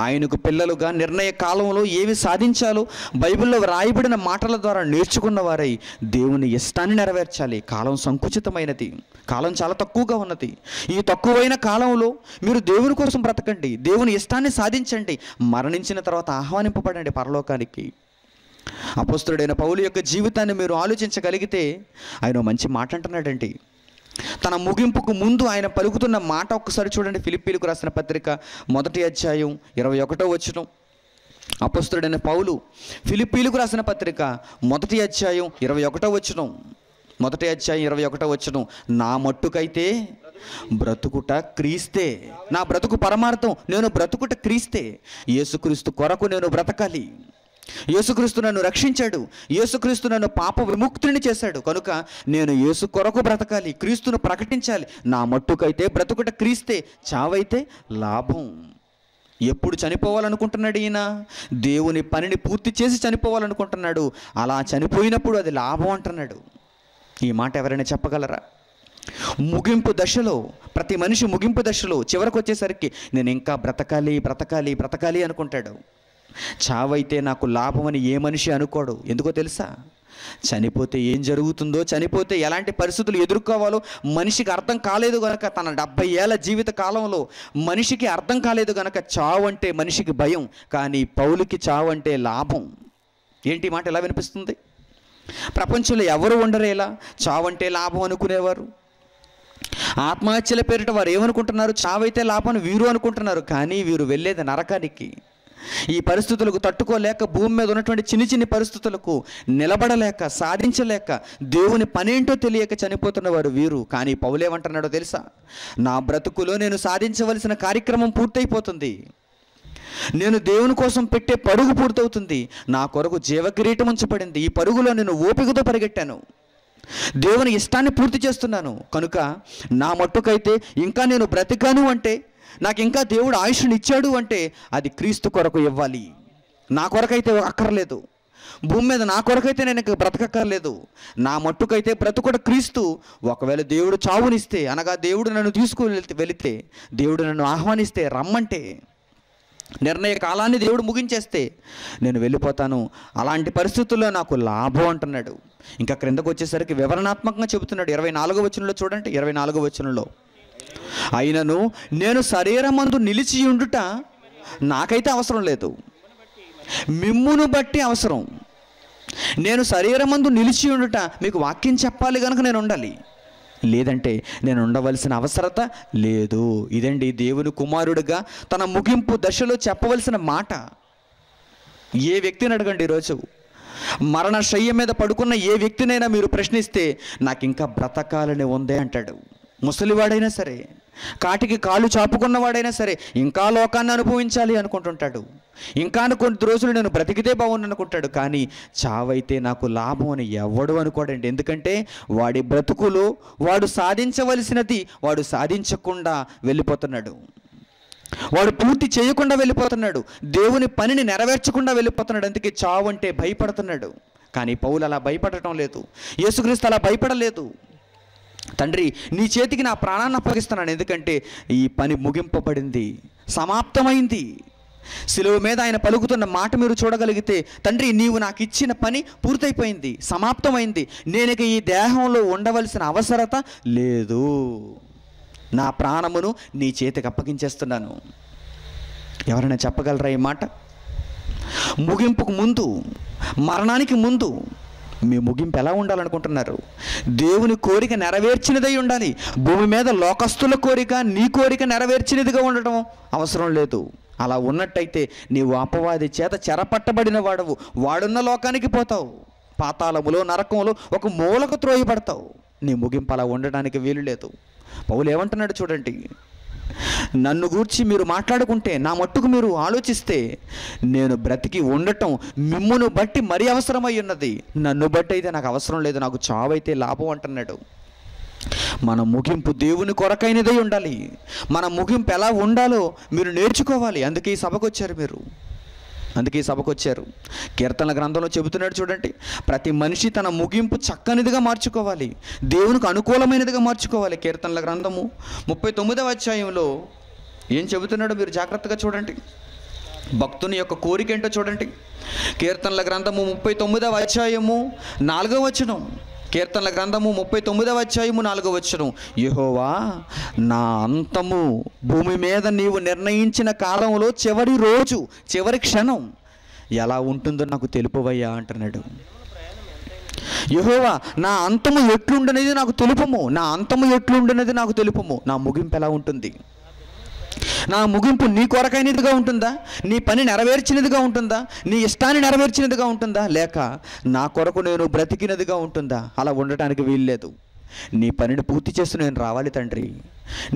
ఆయనకు పిల్లలుగా నిర్ణయ కాలంలో ఏవి సాధించాలో బైబిల్లో రాయబడిన మాటల ద్వారా నేర్చుకున్నవారై దేవుని ఇష్టాన్ని నెరవేర్చాలి. కాలం సంకుచితమైనది, కాలం చాలా తక్కువగా ఉన్నది. ఈ తక్కువైన కాలంలో మీరు దేవుని కోసం బ్రతకండి, దేవుని ఇష్టాన్ని సాధించండి, మరణించిన తర్వాత ఆహ్వానింపబడండి పరలోకానికి. అపొస్తలుడైన పౌలు యొక్క జీవితాన్ని మీరు ఆలోచించగలిగితే ఆయన మంచి మాట అంటున్నాడండి. తన ముగింపుకు ముందు ఆయన పలుకుతున్న మాట ఒక్కసారి చూడండి. ఫిలిప్పీలకు రాసిన పత్రిక మొదటి అధ్యాయం ఇరవై ఒకటో వచనం. అపొస్తలుడైన పౌలు ఫిలిప్పీలకు రాసిన పత్రిక మొదటి అధ్యాయం ఇరవై ఒకటో వచనం మొదటి అధ్యాయం ఇరవై ఒకటో వచనం నా మట్టుకైతే బ్రతుకుట క్రీస్తే, నా బ్రతుకు పరమార్థం, నేను బ్రతుకుట క్రీస్తే, యేసుక్రీస్తు కొరకు నేను బ్రతకాలి. యేసుక్రీస్తు నన్ను రక్షించాడు, యేసుక్రీస్తు నన్ను పాప విముక్తుని చేశాడు, కనుక నేను యేసు కొరకు బ్రతకాలి, క్రీస్తును ప్రకటించాలి. నా మట్టుకైతే బ్రతుకుట క్రీస్తే, చావైతే లాభం. ఎప్పుడు చనిపోవాలనుకుంటున్నాడు ఈయన? దేవుని పనిని పూర్తి చేసి చనిపోవాలనుకుంటున్నాడు. అలా చనిపోయినప్పుడు అది లాభం అంటున్నాడు. ఈ మాట ఎవరైనా చెప్పగలరా? ముగింపు దశలో, ప్రతి మనిషి ముగింపు దశలో చివరికి వచ్చేసరికి నేను ఇంకా బ్రతకాలి బ్రతకాలి బ్రతకాలి అనుకుంటాడు. చావైతే నాకు లాభం అని ఏ మనిషి అనుకోడు. ఎందుకో తెలుసా? చనిపోతే ఏం జరుగుతుందో, చనిపోతే ఎలాంటి పరిస్థితులు ఎదుర్కోవాలో మనిషికి అర్థం కాలేదు గనక, తన డెబ్బై ఏళ్ళ జీవిత కాలంలో మనిషికి అర్థం కాలేదు గనక చావు అంటే మనిషికి భయం. కానీ పౌలుకి చావు అంటే లాభం. ఏంటి మాట ఎలా వినిపిస్తుంది? ప్రపంచంలో ఎవరు ఉండరేలా చావంటే లాభం అనుకునేవారు. ఆత్మహత్యల పేరిట వారు ఏమనుకుంటున్నారు? చావైతే లాభం వీరు అనుకుంటున్నారు. కానీ వీరు వెళ్ళేది నరకానికి. ఈ పరిస్థితులకు తట్టుకోలేక, భూమి మీద ఉన్నటువంటి చిన్న చిన్న పరిస్థితులకు నిలబడలేక, సాధించలేక, దేవుని పనేంటో తెలియక చనిపోతున్నవారు వీరు. కానీ పౌలేమంటున్నాడో తెలుసా? నా బ్రతుకులో నేను సాధించవలసిన కార్యక్రమం పూర్తయిపోతుంది, నేను దేవుని కోసం పెట్టే పరుగు పూర్తవుతుంది, నా కొరకు జీవకిరీటం ఉంచబడింది, ఈ పరుగులో నేను ఓపికతో పరిగెట్టాను, దేవుని ఇష్టాన్ని పూర్తి చేస్తున్నాను, కనుక నా మట్టుకైతే ఇంకా నేను బ్రతికాను అంటే, నాకు ఇంకా దేవుడు ఆయుష్ని ఇచ్చాడు అంటే అది క్రీస్తు కొరకు ఇవ్వాలి. నా కొరకైతే అక్కర్లేదు, భూమి మీద నా కొరకైతే నేను ఇంకా బ్రతకక్కర్లేదు, నా మట్టుకైతే బ్రతుకుట క్రీస్తు. ఒకవేళ దేవుడు చావునిస్తే, అనగా దేవుడు నన్ను తీసుకువెళితే వెళితే దేవుడు నన్ను ఆహ్వానిస్తే, రమ్మంటే, నిర్ణయ కాలాన్ని దేవుడు ముగించేస్తే నేను వెళ్ళిపోతాను. అలాంటి పరిస్థితుల్లో నాకు లాభం అంటున్నాడు. ఇంకా క్రిందకు వచ్చేసరికి వివరణాత్మకంగా చెబుతున్నాడు. ఇరవై నాలుగో వచనంలో చూడండి, ఇరవై నాలుగో వచనంలో అయినను నేను శరీరమందు నిలిచి ఉండుట నాకైతే అవసరం లేదు, మిమ్మును బట్టి అవసరం. నేను శరీరమందు నిలిచి ఉండుట, మీకు వాక్యం చెప్పాలి కనుక నేను ఉండాలి, లేదంటే నేను ఉండవలసిన అవసరత లేదు. ఇదండి దేవుని కుమారుడిగా తన ముగింపు దశలో చెప్పవలసిన మాట. ఏ వ్యక్తిని అడగండి ఈరోజు, మరణశయ్య మీద పడుకున్న ఏ వ్యక్తినైనా మీరు ప్రశ్నిస్తే నాకు ఇంకా బ్రతకాలని ఉందే అంటాడు. ముసలివాడైనా సరే, కాటికి కాలు చాపుకున్నవాడైనా సరే, ఇంకా లోకాన్ని అనుభవించాలి అనుకుంటుంటాడు, ఇంకా కొన్ని రోజులు నేను బ్రతికితే బాగుండు అనుకుంటాడు. కానీ చావైతే నాకు లాభం అని ఎవడు అనుకోడండి. ఎందుకంటే వాడి బ్రతుకులో వాడు సాధించవలసినది వాడు సాధించకుండా వెళ్ళిపోతున్నాడు, వాడు పూర్తి చేయకుండా వెళ్ళిపోతున్నాడు, దేవుని పనిని నెరవేర్చకుండా వెళ్ళిపోతున్నాడు. అందుకే చావు అంటే భయపడుతున్నాడు. కానీ పౌలు అలా భయపడటం లేదు, యేసుక్రీస్తు అలా భయపడలేదు. తండ్రి, నీ చేతికి నా ప్రాణాన్ని అప్పగిస్తున్నాను, ఎందుకంటే ఈ పని ముగింపబడింది, సమాప్తమైంది. సిలువ మీద ఆయన పలుకుతున్న మాట మీరు చూడగలిగితే, తండ్రి నీవు నాకు ఇచ్చిన పని పూర్తయిపోయింది, సమాప్తమైంది, నేను ఇక ఈ దేహంలో ఉండవలసిన అవసరత లేదు, నా ప్రాణమును నీ చేతికి అప్పగించేస్తున్నాను. ఎవరైనా చెప్పగలరా ఈ మాట? ముగింపుకు ముందు, మరణానికి ముందు మీ ముగింపు ఎలా ఉండాలనుకుంటున్నారు? దేవుని కోరిక నెరవేర్చినదై ఉండాలి. భూమి మీద లోకస్తుల కోరిక నీ కోరిక నెరవేర్చినదిగా ఉండటం అవసరం లేదు. అలా ఉన్నట్టయితే నీవు అపవాది చేత చెరపట్టబడిన వాడవు, వాడున్న లోకానికి పోతావు, పాతాళములో నరకంలో ఒక మూలకు త్రోయబడతావు. నీ ముగింపు అలా ఉండడానికి వీలు లేదు. పౌలు ఏమంటున్నాడు చూడండి, నన్ను గూర్చి మీరు మాట్లాడుకుంటే, నా మట్టుకు మీరు ఆలోచిస్తే, నేను బ్రతికి ఉండటం మిమ్మును బట్టి మరీ అవసరమై ఉన్నది, నన్ను బట్టి అయితే నాకు అవసరం లేదు, నాకు చావైతే లాభం అంటున్నాడు. మన ముగింపు దేవుని కొరకైనదే ఉండాలి. మన ముగింపు ఎలా ఉండాలో మీరు నేర్చుకోవాలి. అందుకే ఈ సభకు వచ్చారు మీరు, అందుకే ఈ సభకు వచ్చారు. కీర్తనల గ్రంథంలో చెబుతున్నాడు చూడండి, ప్రతి మనిషి తన ముగింపు చక్కనిదిగా మార్చుకోవాలి, దేవునికి అనుకూలమైనదిగా మార్చుకోవాలి. కీర్తనల గ్రంథము ముప్పై తొమ్మిదవ అధ్యాయంలో ఏం చెబుతున్నాడో మీరు జాగ్రత్తగా చూడండి, భక్తుని యొక్క కోరిక ఏంటో చూడండి. కీర్తనల గ్రంథము ముప్పై తొమ్మిదవ అధ్యాయము నాలుగవ వచనం, కీర్తనల గ్రంథము ముప్పై తొమ్మిదవ అధ్యాయము నాలుగవ వచనం, యెహోవా నా అంతము భూమి మీద నీవు నిర్ణయించిన కాలంలో చివరి రోజు చివరి క్షణం ఎలా ఉంటుందో నాకు తెలుపవయ్యా అంటున్నాడు. యెహోవా నా అంతము ఎట్లుండనేది నాకు తెలుపము, నా అంతము ఎట్లుండనేది నాకు తెలుపము, నా ముగింపు ఎలా ఉంటుంది, నా ముగింపు నీ కొరకైనదిగా ఉంటుందా, నీ పని నెరవేర్చినదిగా ఉంటుందా, నీ ఇష్టాన్ని నెరవేర్చినదిగా ఉంటుందా, లేక నా కొరకు నేను బ్రతికినదిగా ఉంటుందా? అలా ఉండటానికి వీల్లేదు. నీ పనిని పూర్తి చేస్తూ నేను రావాలి తండ్రి.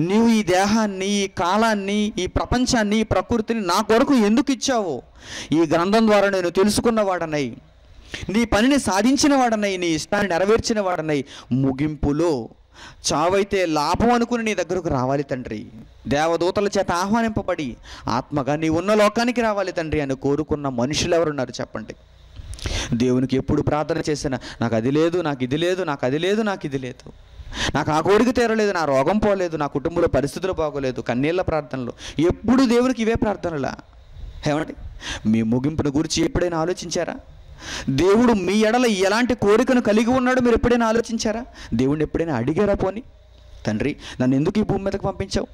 నీవు ఈ దేహాన్ని, ఈ కాలాన్ని, ఈ ప్రపంచాన్ని, ఈ ప్రకృతిని నా కొరకు ఎందుకు ఇచ్చావో ఈ గ్రంథం ద్వారా నేను తెలుసుకున్నవాడనై, నీ పనిని సాధించిన వాడనై, నీ ఇష్టాన్ని నెరవేర్చిన వాడనై, ముగింపులో చావైతే లాభం అనుకుని నీ దగ్గరకు రావాలి తండ్రి. దేవదూతల చేత ఆహ్వానింపబడి ఆత్మగా నీ ఉన్న లోకానికి రావాలి తండ్రి అని కోరుకున్న మనుషులు ఎవరున్నారు చెప్పండి? దేవునికి ఎప్పుడు ప్రార్థన చేసినా నాకు అది లేదు, నాకు ఇది లేదు, నాకు అది లేదు, నాకు ఇది లేదు, నాకు ఆ కోరిక తీరలేదు, నా రోగం పోలేదు, నా కుటుంబంలో పరిస్థితులు బాగోలేదు, కన్నీళ్ళ ప్రార్థనలు ఎప్పుడు దేవునికి ఇవే ప్రార్థనలా? ఏమండి, మీ ముగింపును గురించి ఎప్పుడైనా ఆలోచించారా? దేవుడు మీ ఎడల ఎలాంటి కోరికను కలిగి ఉన్నాడో మీరు ఎప్పుడైనా ఆలోచించారా? దేవుడిని ఎప్పుడైనా అడిగారా? పోని తండ్రి నన్ను ఎందుకు ఈ భూమి మీదకు పంపించావు?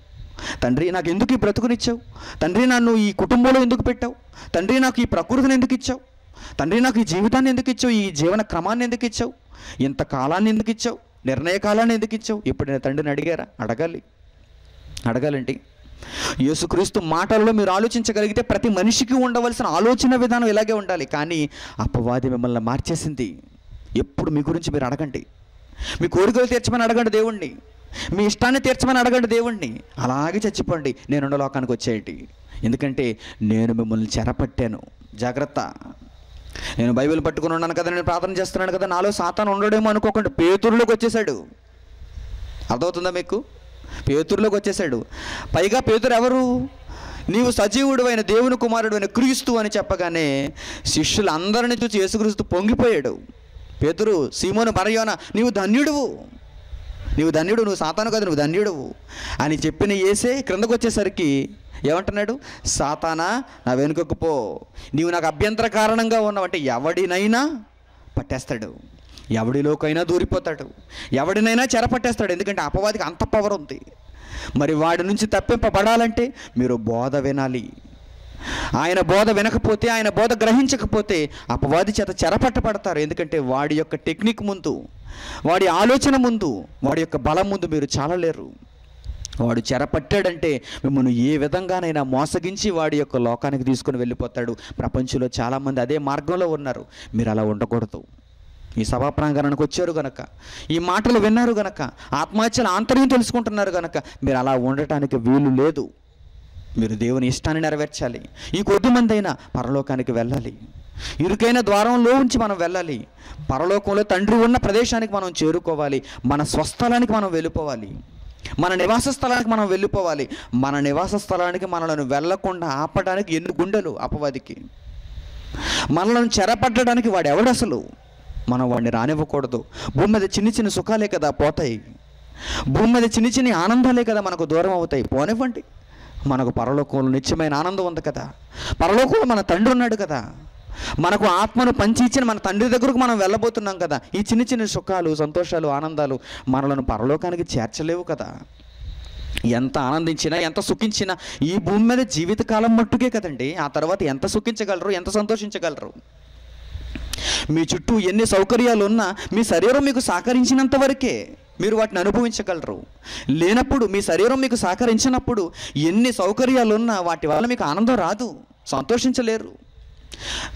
తండ్రి నాకు ఎందుకు ఈ బ్రతుకునిచ్చావు? తండ్రి నన్ను ఈ కుటుంబంలో ఎందుకు పెట్టావు? తండ్రి నాకు ఈ ప్రకృతిని ఎందుకు ఇచ్చావు? తండ్రి నాకు ఈ జీవితాన్ని ఎందుకు ఇచ్చావు? ఈ జీవన క్రమాన్ని ఎందుకు ఇచ్చావు? ఇంత కాలాన్ని ఎందుకు ఇచ్చావు? నిర్ణయ కాలాన్ని ఎందుకు ఇచ్చావు? ఎప్పుడైనా తండ్రిని అడిగారా? అడగాలి. అడగాలండి. యేసుక్రీస్తు మాటల్లో మీరు ఆలోచించగలిగితే ప్రతి మనిషికి ఉండవలసిన ఆలోచన విధానం ఇలాగే ఉండాలి. కానీ అపవాది మిమ్మల్ని మార్చేసింది. ఎప్పుడు మీ గురించి మీరు అడగండి, మీ కోరికలు తీర్చమని అడగండి దేవుణ్ణి, మీ ఇష్టాన్ని తీర్చమని అడగండి దేవుణ్ణి, అలాగే చచ్చిపోండి, నేనుండ లోకానికి వచ్చేయండి, ఎందుకంటే నేను మిమ్మల్ని చెరపట్టాను, జాగ్రత్త, నేను బైబిల్ పట్టుకుని ఉన్నాను కదా, నేను ప్రార్థన చేస్తున్నాను కదా, నాలో సాతాను ఉండడేమో అనుకోకుండా పేతురులోకి వచ్చేసాడు. అర్థమవుతుందా మీకు? పేతురులోకి వచ్చేసాడు. పైగా పేతురు ఎవరు? నీవు సజీవుడు అయిన దేవుని కుమారుడు అయిన క్రీస్తు అని చెప్పగానే శిష్యులు అందరిని చూసి యేసుక్రీస్తు పొంగిపోయాడు. పేతురు, సీమోను బరయోనా, నీవు ధన్యుడువు, నీవు ధన్యుడు, నువ్వు సాతాను కాదు, నువ్వు ధన్యుడువు అని చెప్పిన యేసే క్రిందకు వచ్చేసరికి ఏమంటున్నాడు? సాతానా నా వెనుకకు పో, నీవు నాకు అభ్యంతర కారణంగా ఉన్నావంటే ఎవడినైనా పట్టేస్తాడు, ఎవడిలోకైనా దూరిపోతాడు, ఎవడినైనా చెరపట్టేస్తాడు, ఎందుకంటే అపవాదికి అంత పవర్ ఉంది. మరి వాడి నుంచి తప్పింపబడాలంటే మీరు బోధ వినాలి. ఆయన బోధ వినకపోతే, ఆయన బోధ గ్రహించకపోతే అపవాది చేత చెరపట్టబడతారు. ఎందుకంటే వాడి యొక్క టెక్నిక్ ముందు, వాడి ఆలోచన ముందు, వాడి యొక్క బలం ముందు మీరు చాలలేరు. వాడు చెరపట్టాడంటే మిమ్మల్ని ఏ విధంగానైనా మోసగించి వాడి యొక్క లోకానికి తీసుకుని వెళ్ళిపోతాడు. ప్రపంచంలో చాలామంది అదే మార్గంలో ఉన్నారు. మీరు అలా ఉండకూడదు. ఈ సభా ప్రాంగణానికి వచ్చారు గనక, ఈ మాటలు విన్నారు గనక, ఆత్మహత్యల ఆంతర్యం తెలుసుకుంటున్నారు గనక మీరు అలా ఉండటానికి వీలు లేదు. మీరు దేవుని ఇష్టాన్ని నెరవేర్చాలి. ఈ కొద్దిమంది అయినా పరలోకానికి వెళ్ళాలి. ఇరుకైన ద్వారంలో ఉంచి మనం వెళ్ళాలి. పరలోకంలో తండ్రి ఉన్న ప్రదేశానికి మనం చేరుకోవాలి. మన స్వస్థలానికి మనం వెళ్ళిపోవాలి. మన నివాస స్థలానికి మనం వెళ్ళిపోవాలి. మన నివాస స్థలానికి మనలను వెళ్ళకుండా ఆపడానికి ఎన్ని గుండెలు అపవాదికి! మనలను చెరపట్టడానికి వాడు ఎవడు అసలు? మనం వాడిని రానివ్వకూడదు. భూమి మీద చిన్న చిన్న సుఖాలే కదా పోతాయి, భూమి మీద చిన్న చిన్న ఆనందాలే కదా మనకు దూరం అవుతాయి, పోనివ్వండి. మనకు పరలోకంలో నిత్యమైన ఆనందం ఉంది కదా, పరలోకంలో మన తండ్రి ఉన్నాడు కదా, మనకు ఆత్మను పంచి ఇచ్చిన మన తండ్రి దగ్గరకు మనం వెళ్ళబోతున్నాం కదా. ఈ చిన్న చిన్న సుఖాలు, సంతోషాలు, ఆనందాలు మనలను పరలోకానికి చేర్చలేవు కదా. ఎంత ఆనందించినా, ఎంత సుఖించినా ఈ భూమి మీద జీవితకాలం మట్టుకే కదండి. ఆ తర్వాత ఎంత సుఖించగలరు, ఎంత సంతోషించగలరు? మీ చుట్టూ ఎన్ని సౌకర్యాలు ఉన్నా మీ శరీరం మీకు సహకరించినంత వరకే మీరు వాటిని అనుభవించగలరు. లేనప్పుడు, మీ శరీరం మీకు సహకరించినప్పుడు ఎన్ని సౌకర్యాలు ఉన్నా వాటి వల్ల మీకు ఆనందం రాదు, సంతోషించలేరు.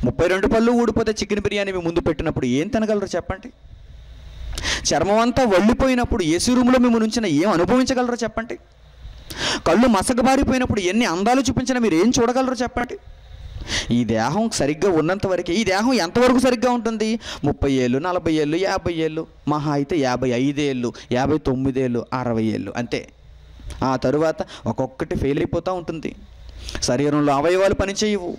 ముప్పై రెండు పళ్ళు ఊడిపోతే చికెన్ బిర్యానీ మీ ముందు పెట్టినప్పుడు ఏం తినగలరు చెప్పండి? చర్మం అంతా వళ్ళిపోయినప్పుడు ఏసీ రూమ్లో మిమ్మల్ని ఉంచినా ఏం అనుభవించగలరు చెప్పండి? కళ్ళు మసకబారిపోయినప్పుడు ఎన్ని అందాలు చూపించినా మీరు ఏం చూడగలరు చెప్పండి? ఈ దేహం సరిగ్గా ఉన్నంత వరకే. ఈ దేహం ఎంతవరకు సరిగ్గా ఉంటుంది? ముప్పై ఏళ్ళు, నలభై ఏళ్ళు, యాభై ఏళ్ళు, మహా అయితే యాభై ఐదేళ్ళు, యాభై తొమ్మిదేళ్ళు, అరవై ఏళ్ళు, అంతే. ఆ తరువాత ఒక్కొక్కటి ఫెయిల్ అయిపోతూ ఉంటుంది. శరీరంలో అవయవాలు పనిచేయవు,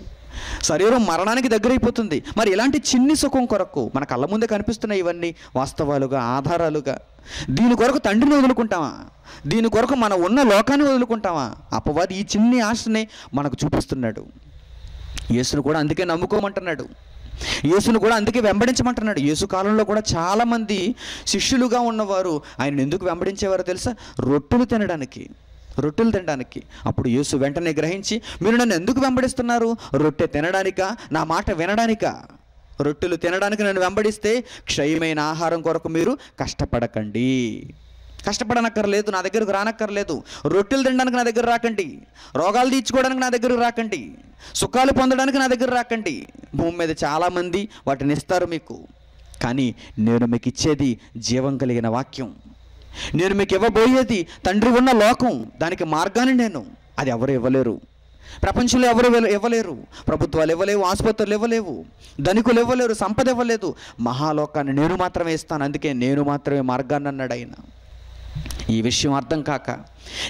శరీరం మరణానికి దగ్గరైపోతుంది. మరి ఇలాంటి చిన్ని సుఖం కొరకు మన కళ్ళ ముందే కనిపిస్తున్నాయి ఇవన్నీ వాస్తవాలుగా, ఆధారాలుగా. దీని కొరకు తండ్రిని వదులుకుంటామా? దీని కొరకు మన ఉన్న లోకాన్ని వదులుకుంటామా? అపవాది ఈ చిన్ని ఆశనే మనకు చూపిస్తున్నాడు. యేసును కూడా అందుకే నమ్ముకోమంటున్నాడు, యేసును కూడా అందుకే వెంబడించమంటున్నాడు. యేసు కాలంలో కూడా చాలామంది శిష్యులుగా ఉన్నవారు ఆయన ఎందుకు వెంబడించేవారో తెలుసా? రొట్టెలు తినడానికి, రొట్టెలు తినడానికి. అప్పుడు యేసు వెంటనే గ్రహించి, మీరు నన్ను ఎందుకు వెంబడిస్తున్నారు? రొట్టె తినడానికా, నా మాట వినడానికా? రొట్టెలు తినడానికి నన్ను వెంబడిస్తే క్షయమైన ఆహారం కొరకు మీరు కష్టపడకండి, కష్టపడనక్కర్లేదు, నా దగ్గరకు రానక్కర్లేదు, రొట్టెలు తినడానికి నా దగ్గర రాకండి, రోగాలు తీర్చుకోవడానికి నా దగ్గరకు రాకండి, సుఖాలు పొందడానికి నా దగ్గర రాకండి. భూమి మీద చాలామంది వాటిని ఇస్తారు మీకు, కానీ నేను మీకు ఇచ్చేది జీవం కలిగిన వాక్యం. నేను మీకు ఇవ్వబోయేది తండ్రి ఉన్న లోకం, దానికి మార్గాన్ని నేను, అది ఎవరు ఇవ్వలేరు, ప్రపంచంలో ఎవరు ఇవ్వలేరు, ప్రభుత్వాలు ఇవ్వలేవు, ఆసుపత్రులు ఇవ్వలేవు, ధనికులు ఇవ్వలేరు, సంపద ఇవ్వలేదు, మహాలోకాన్ని నేను మాత్రమే ఇస్తాను, అందుకే నేను మాత్రమే మార్గాన్ని అన్నాడు ఆయన. ఈ విషయం అర్థం కాక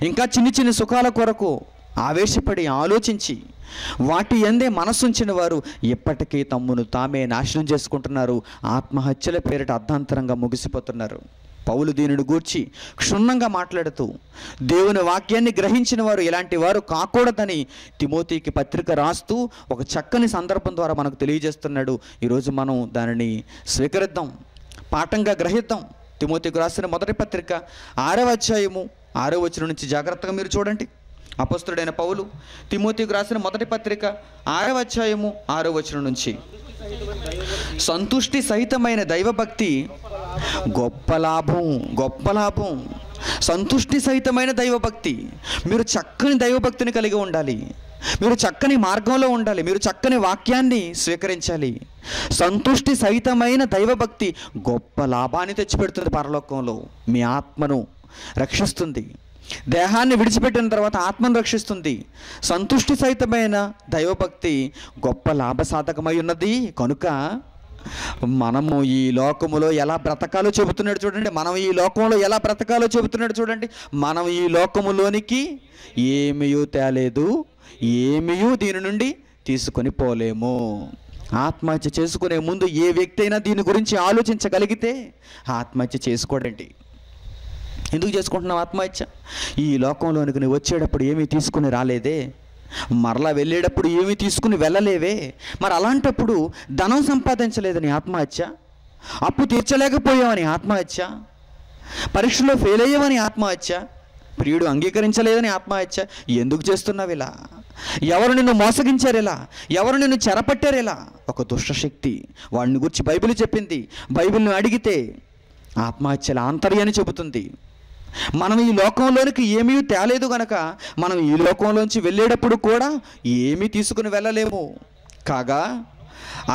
ఇంకా చిన్న చిన్న సుఖాల కొరకు ఆవేశపడి ఆలోచించి వాటి యందే మనసుంచిన వారు ఎప్పటికీ తమ్మును తామే నాశనం చేసుకుంటున్నారు, ఆత్మహత్యల పేరిట అర్ధాంతరంగా ముగిసిపోతున్నారు. పౌలు దీనిని గూర్చి క్షుణ్ణంగా మాట్లాడుతూ దేవుని వాక్యాన్ని గ్రహించిన వారు ఇలాంటి వారు కాకూడదని తిమోతికి పత్రిక రాస్తూ ఒక చక్కని సందర్భం ద్వారా మనకు తెలియజేస్తున్నాడు. ఈరోజు మనం దానిని స్వీకరిద్దాం, పాఠంగా గ్రహిద్దాం. తిమోతికి రాసిన మొదటి పత్రిక ఆరవ అధ్యాయము ఆరో వచనం నుంచి జాగ్రత్తగా మీరు చూడండి. అపొస్తలుడైన పౌలు తిమోతికి రాసిన మొదటి పత్రిక ఆరవ అధ్యాయము ఆరో వచనం నుంచి, సంతుష్టి సహితమైన దైవభక్తి గొప్ప లాభం, గొప్ప లాభం, సంతుష్టి సహితమైన దైవభక్తి. మీరు చక్కని దైవభక్తిని కలిగి ఉండాలి, మీరు చక్కని మార్గంలో ఉండాలి, మీరు చక్కని వాక్యాన్ని స్వీకరించాలి. సంతుష్టి సహితమైన దైవభక్తి గొప్ప లాభాన్ని తెచ్చిపెడుతుంది పరలోకంలో, మీ ఆత్మను రక్షిస్తుంది, దేహాన్ని విడిచిపెట్టిన తర్వాత ఆత్మను రక్షిస్తుంది. సంతుష్టి సహితమైన దైవభక్తి గొప్ప లాభసాధకమై ఉన్నది కనుక మనము ఈ లోకములో ఎలా బ్రతకాలో చెబుతున్నాడు చూడండి, మనం ఈ లోకంలో ఎలా బ్రతకాలో చెబుతున్నాడు చూడండి. మనం ఈ లోకములోనికి ఏమీయూ తేలేదు, ఏమీయూ దీని నుండి తీసుకొని పోలేము. ఆత్మహత్య చేసుకునే ముందు ఏ వ్యక్తి అయినా దీని గురించి ఆలోచించగలిగితే ఆత్మహత్య చేసుకోడండి. ఎందుకు చేసుకుంటున్నావు ఆత్మహత్య? ఈ లోకంలోనికి నువ్వు వచ్చేటప్పుడు ఏమీ తీసుకుని రాలేదే, మరలా వెళ్ళేటప్పుడు ఏమీ తీసుకుని వెళ్ళలేవే, మరి అలాంటప్పుడు ధనం సంపాదించలేదని ఆత్మహత్య, అప్పు తీర్చలేకపోయావని ఆత్మహత్య, పరీక్షలో ఫెయిల్ అయ్యావని ఆత్మహత్య, ప్రియుడు అంగీకరించలేదని ఆత్మహత్య. ఎందుకు చేస్తున్నావు ఇలా? ఎవరు నిన్ను మోసగించారు ఇలా? ఎవరు నిన్ను చెరపట్టారు ఇలా? ఒక దుష్టశక్తి, వాడిని గురించి బైబిల్ చెప్పింది. బైబిల్ను అడిగితే ఆత్మహత్యల ఆంతర్యాన్ని చెబుతుంది. మనం ఈ లోకంలోనికి ఏమీ తేలేదు గనక మనం ఈ లోకంలోంచి వెళ్ళేటప్పుడు కూడా ఏమీ తీసుకుని వెళ్ళలేము. కాగా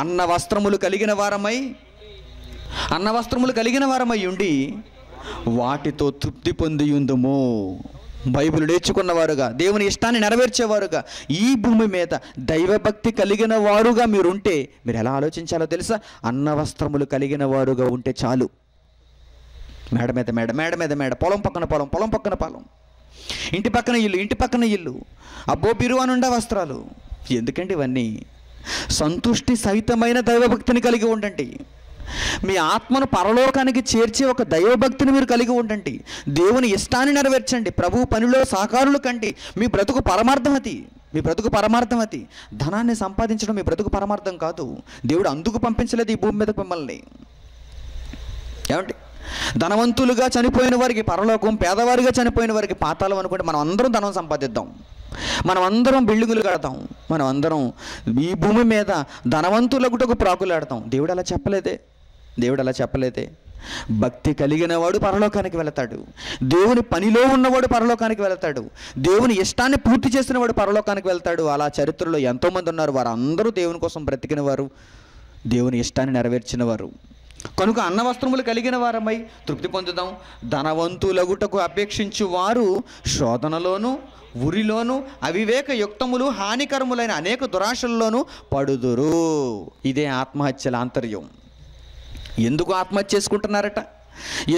అన్న వస్త్రములు కలిగిన వారమై అన్న వస్త్రములు కలిగిన వారమై ఉండి వాటితో తృప్తి పొంది ఉందము. బైబిల్ నేర్చుకున్నవారుగా, దేవుని ఇష్టాన్ని నెరవేర్చేవారుగా, ఈ భూమి మీద దైవభక్తి కలిగిన వారుగా మీరుంటే మీరు ఎలా ఆలోచించాలో తెలుసా? అన్న వస్త్రములు కలిగిన వారుగా ఉంటే చాలు. మేడ మీద మేడ, మేడ మీద మేడ, పొలం పక్కన పొలం, పొలం పక్కన పొలం, ఇంటి పక్కన ఇల్లు, ఇంటి పక్కన ఇల్లు, అబ్బో బిరువానుండా వస్త్రాలు. ఎందుకండి ఇవన్నీ? సంతుష్టి సహితమైన దైవభక్తిని కలిగి ఉండండి. మీ ఆత్మను పరలోకానికి చేర్చే ఒక దైవభక్తిని మీరు కలిగి ఉండండి. దేవుని ఇష్టాన్ని నెరవేర్చండి, ప్రభు పనిలో సహకారులు కండి. మీ బ్రతుకు పరమార్థం అది, మీ బ్రతుకు పరమార్థం అది. ధనాన్ని సంపాదించడం మీ బ్రతుకు పరమార్థం కాదు. దేవుడు అందుకు పంపించలేదు ఈ భూమి మీద మిమ్మల్ని. ఏమండి, ధనవంతులుగా చనిపోయిన వారికి పరలోకం, పేదవారిగా చనిపోయిన వారికి పాతాళం అనుకుంటే మనం అందరం ధనం సంపాదిద్దాం, మనం అందరం బిల్డింగులు కడతాం, మనం అందరం ఈ భూమి మీద ధనవంతులకు ప్రాకులాడతాం. దేవుడు అలా చెప్పలేదే, దేవుడు అలా చెప్పలేదే. భక్తి కలిగిన వాడు పరలోకానికి వెళతాడు, దేవుని పనిలో ఉన్నవాడు పరలోకానికి వెళతాడు, దేవుని ఇష్టాన్ని పూర్తి చేసిన వాడు పరలోకానికి వెళతాడు. అలా చరిత్రలో ఎంతోమంది ఉన్నారు, వారు అందరూ దేవుని కోసం బ్రతికిన వారు, దేవుని ఇష్టాన్ని నెరవేర్చిన వారు. కనుక అన్న వస్త్రములు కలిగిన వారమై తృప్తి పొందుదాం. ధనవంతులగుటకు అపేక్షించు వారు శోధనలోను, ఉరిలోను, అవివేకయుక్తములు, హానికరములైన అనేక దురాశల్లోనూ పడుదురు. ఇదే ఆత్మహత్యల ఆంతర్యం. ఎందుకు ఆత్మహత్య చేసుకుంటున్నారట?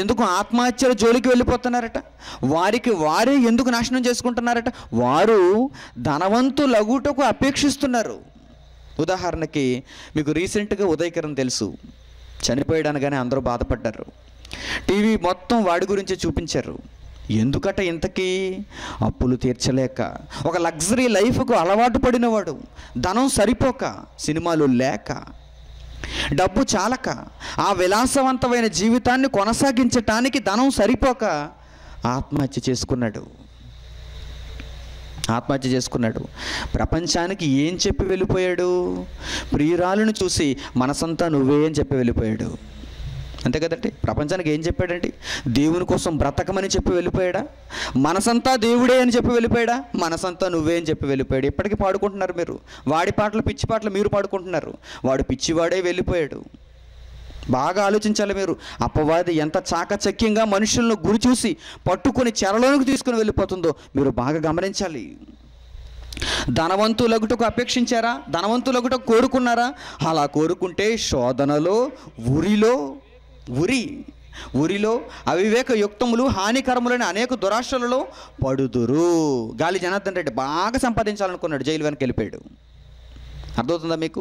ఎందుకు ఆత్మహత్యల జోలికి వెళ్ళిపోతున్నారట? వారికి వారే ఎందుకు నాశనం చేసుకుంటున్నారట? వారు ధనవంతులగుటకు అపేక్షిస్తున్నారు. ఉదాహరణకి మీకు రీసెంట్గా ఉదయకిరణ్ తెలుసు, చనిపోయాడనగానే అందరూ బాధపడ్డారు, టీవీ మొత్తం వాడి గురించి చూపించారు. ఎందుకట? ఇంతకీ అప్పులు తీర్చలేక, ఒక లగ్జరీ లైఫ్కు అలవాటు పడినవాడు, ధనం సరిపోక, సినిమాలు లేక, డబ్బు చాలక, ఆ విలాసవంతమైన జీవితాన్ని కొనసాగించటానికి ధనం సరిపోక ఆత్మహత్య చేసుకున్నాడు, ఆత్మహత్య చేసుకున్నాడు. ప్రపంచానికి ఏం చెప్పి వెళ్ళిపోయాడు? ప్రియురాలను చూసి మనసంతా నువ్వే అని చెప్పి వెళ్ళిపోయాడు. అంతే కదండి. ప్రపంచానికి ఏం చెప్పాడండి? దేవుని కోసం బ్రతకమని చెప్పి వెళ్ళిపోయాడా? మనసంతా దేవుడే అని చెప్పి వెళ్ళిపోయాడా? మనసంతా నువ్వే అని చెప్పి వెళ్ళిపోయాడు. ఇప్పటికీ పాడుకుంటున్నారు మీరు వాడి పాటలు, పిచ్చి పాటలు మీరు పాడుకుంటున్నారు. వాడు పిచ్చివాడే వెళ్ళిపోయాడు, బాగా ఆలోచించాలి మీరు. అపవాది ఎంత చాకచక్యంగా మనుషులను గురి చూసి పట్టుకొని చెరలోనికి తీసుకుని వెళ్ళిపోతుందో మీరు బాగా గమనించాలి. ధనవంతులగుటకు అపేక్షించారా? ధనవంతులగుటకు కోరుకున్నారా? అలా కోరుకుంటే శోధనలో, ఉరిలో, ఉరి ఉరిలో అవివేక యుక్తములు హానికరములైన అనేక దురాశలలో పడుదురు. గాలి జనార్దన్ రెడ్డి బాగా సంపాదించాలనుకున్నాడు, జైలు వెనక్కి వెళ్ళిపోయాడు. అర్థమవుతుందా మీకు?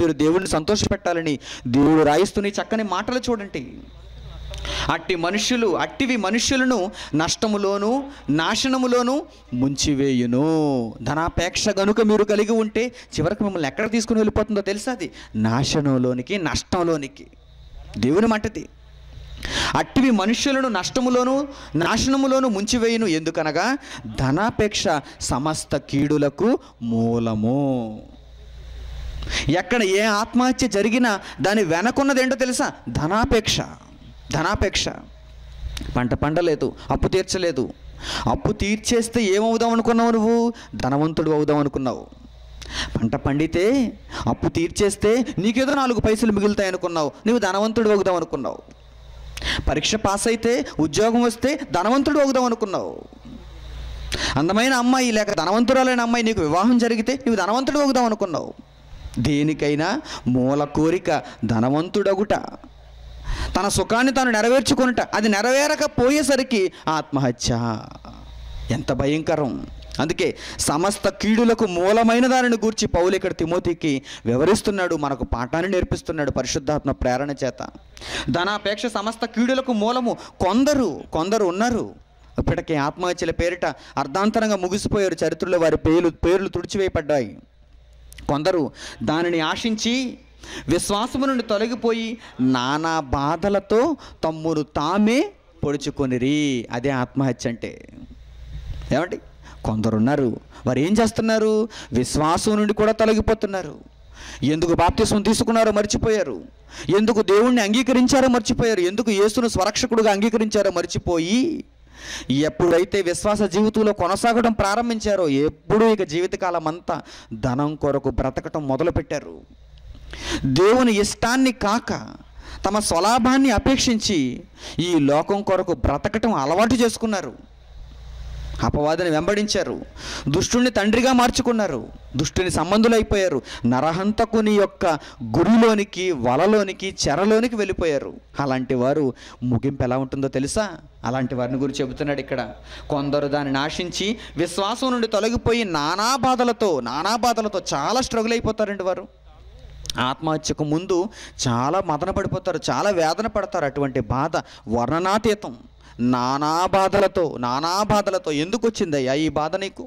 మీరు దేవుడిని సంతోషపెట్టాలని దేవుడు రాయిస్తున్న చక్కని మాటలు చూడండి. అట్టి మనుషులు అట్టివి మనుషులను నష్టములోను నాశనములోను ముంచివేయును. ధనాపేక్ష గనుక మీరు కలిగి ఉంటే చివరికి మిమ్మల్ని ఎక్కడ తీసుకుని వెళ్ళిపోతుందో తెలుసా? అది నాశనంలోనికి, నష్టంలోనికి. దేవుని మాటది. అట్టివి మనుషులను నష్టములోను నాశనములోను ముంచివేయును, ఎందుకనగా ధనాపేక్ష సమస్త కీడులకు మూలము. ఎక్కడ ఏ ఆత్మహత్య జరిగినా దాని వెనకున్నది ఏంటో తెలుసా? ధనాపేక్ష. ధనాపేక్ష. పంట పండలేదు, అప్పు తీర్చలేదు. అప్పు తీర్చేస్తే ఏమవుదాం అనుకున్నావు నువ్వు? ధనవంతుడు అవుదాం అనుకున్నావు. పంట పండితే అప్పు తీర్చేస్తే నీకేదో నాలుగు పైసలు మిగులుతాయి అనుకున్నావు, నువ్వు ధనవంతుడు అవుదాం అనుకున్నావు. పరీక్ష పాస్ అయితే ఉద్యోగం వస్తే ధనవంతుడు అవుదాం అనుకున్నావు. అందమైన అమ్మాయి లేక ధనవంతురాలైన అమ్మాయి నీకు వివాహం జరిగితే నువ్వు ధనవంతుడు అవుదాం అనుకున్నావు. దేనికైనా మూల కోరిక ధనవంతుడగుట, తన సుఖాన్ని తాను నెరవేర్చుకునుట. అది నెరవేరకపోయేసరికి ఆత్మహత్య. ఎంత భయంకరం! అందుకే సమస్త కీడులకు మూలమైన దానిని గూర్చి పౌలు ఇక్కడ తిమోతికి వివరిస్తున్నాడు, మనకు పాఠాన్ని నేర్పిస్తున్నాడు పరిశుద్ధాత్మ ప్రేరణ చేత. ధనాపేక్ష సమస్త కీడులకు మూలము. కొందరు కొందరు ఉన్నారు ఇప్పటికే ఆత్మహత్యల పేరిట అర్ధాంతరంగా ముగిసిపోయారు, చరిత్రలో వారి పేర్లు పేర్లు తుడిచివేయబడ్డాయి. కొందరు దానిని ఆశించి విశ్వాసము నుండి తొలగిపోయి నానా బాధలతో తమ్మును తామే పొడుచుకొనిరి. అదే ఆత్మహత్య అంటే. ఏమండి, కొందరున్నారు వారు ఏం చేస్తున్నారు? విశ్వాసం నుండి కూడా తొలగిపోతున్నారు. ఎందుకు బాప్తిసం తీసుకున్నారో మర్చిపోయారు, ఎందుకు దేవుణ్ణి అంగీకరించారో మర్చిపోయారు, ఎందుకు యేసును స్వరక్షకుడుగా అంగీకరించారో మర్చిపోయి, ఎప్పుడైతే విశ్వాస జీవితంలో కొనసాగడం ప్రారంభించారో ఎప్పుడూ ఇక జీవితకాలం అంతా ధనం కొరకు బ్రతకటం మొదలుపెట్టారు. దేవుని ఇష్టాన్ని కాక తమ స్వలాభాన్ని అపేక్షించి ఈ లోకం కొరకు బ్రతకటం అలవాటు చేసుకున్నారు. అపవాదిని వెంబడించారు, దుష్టుని తండ్రిగా మార్చుకున్నారు, దుష్టుని సంబంధులైపోయారు, నరహంతకుని యొక్క గురిలోనికి, వలలోనికి, చెరలోనికి వెళ్ళిపోయారు. అలాంటి వారు ముగింపు ఎలా ఉంటుందో తెలుసా? అలాంటి వారిని గురించి చెబుతున్నాడు ఇక్కడ. కొందరు దానిని ఆశించి విశ్వాసం నుండి తొలగిపోయి నానా బాధలతో నానా బాధలతో చాలా స్ట్రగుల్ అయిపోతారండి. వారు ఆత్మహత్యకు ముందు చాలా మదన పడిపోతారు, చాలా వేదన పడతారు. అటువంటి బాధ వర్ణనాతీతం. నానా బాధలతో నానా బాధలతో ఎందుకు వచ్చిందయ్యా ఈ బాధ నీకు?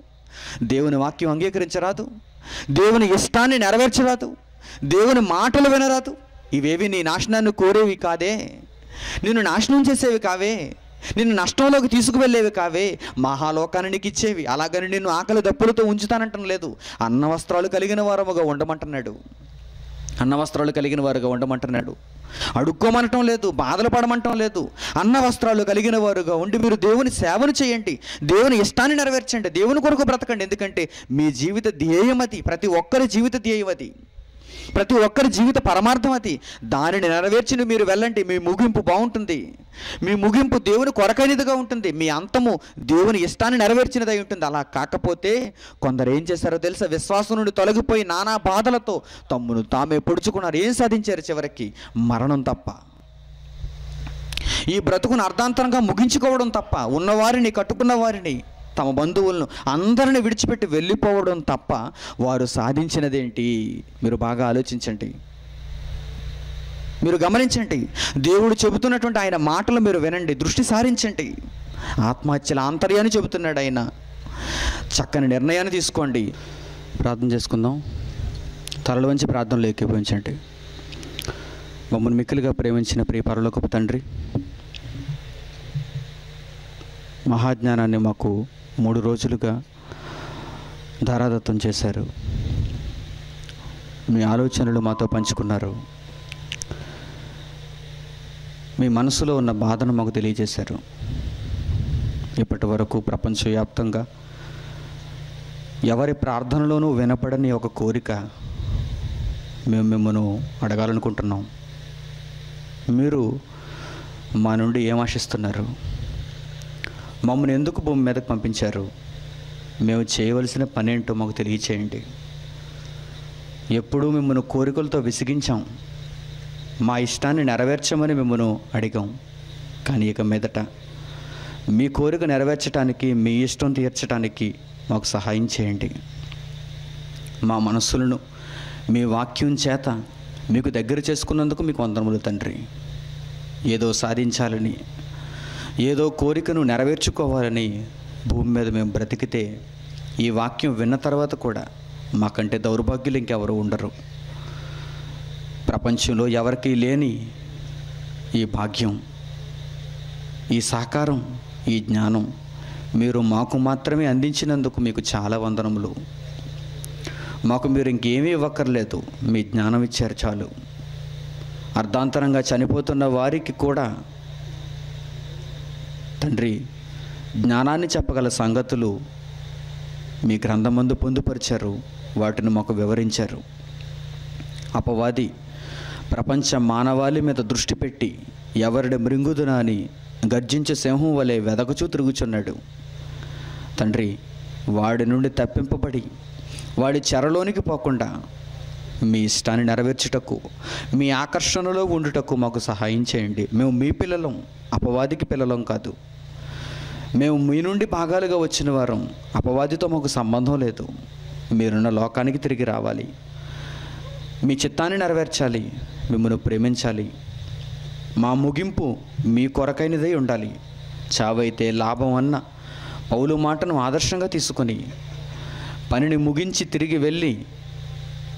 దేవుని వాక్యం అంగీకరించరాదు, దేవుని ఇష్టాన్ని నెరవేర్చరాదు, దేవుని మాటలు వినరాదు. ఇవేవి నీ నాశనాన్ని కోరేవి కాదే, నిన్ను నాశనం చేసేవి కావే, నిన్ను నష్టంలోకి తీసుకువెళ్ళేవి కావే, మహాలోకానికి ఇచ్చేవి. అలాగని నిన్ను ఆకలి దప్పులతో ఉంచుతానంటం లేదు, అన్న వస్త్రాలు కలిగిన వారముగా ఉండమంటున్నాడు, అన్న వస్త్రాలు కలిగిన వారుగా ఉండమంటున్నాడు. అడుక్కోమనటం లేదు, బాధలు పడమంటం లేదు. అన్న వస్త్రాలు కలిగిన వారుగా ఉండి మీరు దేవుని సేవను చేయండి, దేవుని ఇష్టాన్ని నెరవేర్చండి, దేవుని కొరకు బ్రతకండి. ఎందుకంటే మీ జీవిత ధ్యేయం అది, ప్రతి ఒక్కరి జీవిత ధ్యేయం అది, ప్రతి ఒక్కరి జీవిత పరమార్థం అది. దానిని నెరవేర్చి మీరు వెళ్ళండి, మీ ముగింపు బాగుంటుంది, మీ ముగింపు దేవుని కొరకైనదిగా ఉంటుంది, మీ అంతము దేవుని ఇష్టాన్ని నెరవేర్చినదై ఉంటుంది. అలా కాకపోతే కొందరు ఏం చేశారో తెలుసా? విశ్వాసం నుండి తొలగిపోయి నానా బాధలతో తమ్మును తామే పొడుచుకున్నారు. ఏం సాధించారు చివరికి? మరణం తప్ప, ఈ బ్రతుకును అర్ధాంతరంగా ముగించుకోవడం తప్ప, ఉన్నవారిని కట్టుకున్న వారిని తమ బంధువులను అందరిని విడిచిపెట్టి వెళ్ళిపోవడం తప్ప వారు సాధించినదేంటి? మీరు బాగా ఆలోచించండి, మీరు గమనించండి, దేవుడు చెబుతున్నటువంటి ఆయన మాటలు మీరు వినండి, దృష్టి సారించండి. ఆత్మహత్యల ఆంతర్యాన్ని చెబుతున్నాడు ఆయన. చక్కని నిర్ణయాన్ని తీసుకోండి. ప్రార్థన చేసుకుందాం. తలలోంచి ప్రార్థనలు ఏకీభవించండి. మమ్మల్ని మిక్కిలిగా ప్రేమించిన ప్రియ పరలోకపు తండ్రి, మహాజ్ఞానాన్ని మాకు మూడు రోజులుగా ధారాదత్తం చేశారు. మీ ఆలోచనలు మాతో పంచుకున్నారు. మీ మనసులో ఉన్న బాధను మాకు తెలియజేశారు. ఇప్పటి వరకు ప్రపంచవ్యాప్తంగా ఎవరి ప్రార్థనలోనూ వినపడని ఒక కోరిక మేము మిమ్మను అడగాలనుకుంటున్నాం. మీరు మా నుండి ఏం ఆశిస్తున్నారు? మమ్మల్ని ఎందుకు భూమి మీదకు పంపించారు? మేము చేయవలసిన పని ఏంటో మాకు తెలియచేయండి. ఎప్పుడూ మిమ్మల్ని కోరికలతో విసిగించాం. మా ఇష్టాన్ని నెరవేర్చమని మిమ్మల్ని అడిగాం. కానీ ఇక మీదట మీ కోరిక నెరవేర్చడానికి, మీ ఇష్టం తీర్చడానికి మాకు సహాయం చేయండి. మా మనస్సులను మీ వాక్యం చేత మీకు దగ్గర చేసుకున్నందుకు మీకు వందనములు తండ్రి. ఏదో సాధించాలని, ఏదో కోరికను నెరవేర్చుకోవాలని భూమి మీద మేము బ్రతికితే, ఈ వాక్యం విన్న తర్వాత కూడా మాకంటే దౌర్భాగ్యులు ఇంకెవరు ఉండరు. ప్రపంచంలో ఎవరికీ లేని ఈ భాగ్యం, ఈ సహకారం, ఈ జ్ఞానం మీరు మాకు మాత్రమే అందించినందుకు మీకు చాలా వందనములు. మాకు మీరు ఇంకేమీ ఇవ్వక్కర్లేదు, మీ జ్ఞానం ఇచ్చారు చాలు. అర్ధాంతరంగా చనిపోతున్న వారికి కూడా తండ్రి జ్ఞానాన్ని చెప్పగల సంగతులు మీ గ్రంథమందు పొందుపరిచారు. వాటిని మాకు వివరించారు. అపవాది ప్రపంచ మానవాళి మీద దృష్టి పెట్టి ఎవరిని మృంగుదునా అని గర్జించే సింహం వలె వెదకచూ తిరుగుచున్నాడు తండ్రి. వాడి నుండి తప్పింపబడి వాడి చెరలోనికి పోకుండా మీ ఇష్టాన్ని నెరవేర్చుటకు, మీ ఆకర్షణలో ఉండుటకు మాకు సహాయం చేయండి. మేము మీ పిల్లలం, అపవాదికి పిల్లలం కాదు. మేము మీ నుండి భాగాలుగా వచ్చిన వారం. అపవాదితో మాకు సంబంధం లేదు. మీరున్న లోకానికి తిరిగి రావాలి, మీ చిత్తాన్ని నెరవేర్చాలి, మిమ్మల్ని ప్రేమించాలి. మా ముగింపు మీ కొరకైనదై ఉండాలి. చావైతే లాభం అన్న పౌలు మాటను ఆదర్శంగా తీసుకొని పనిని ముగించి తిరిగి వెళ్ళి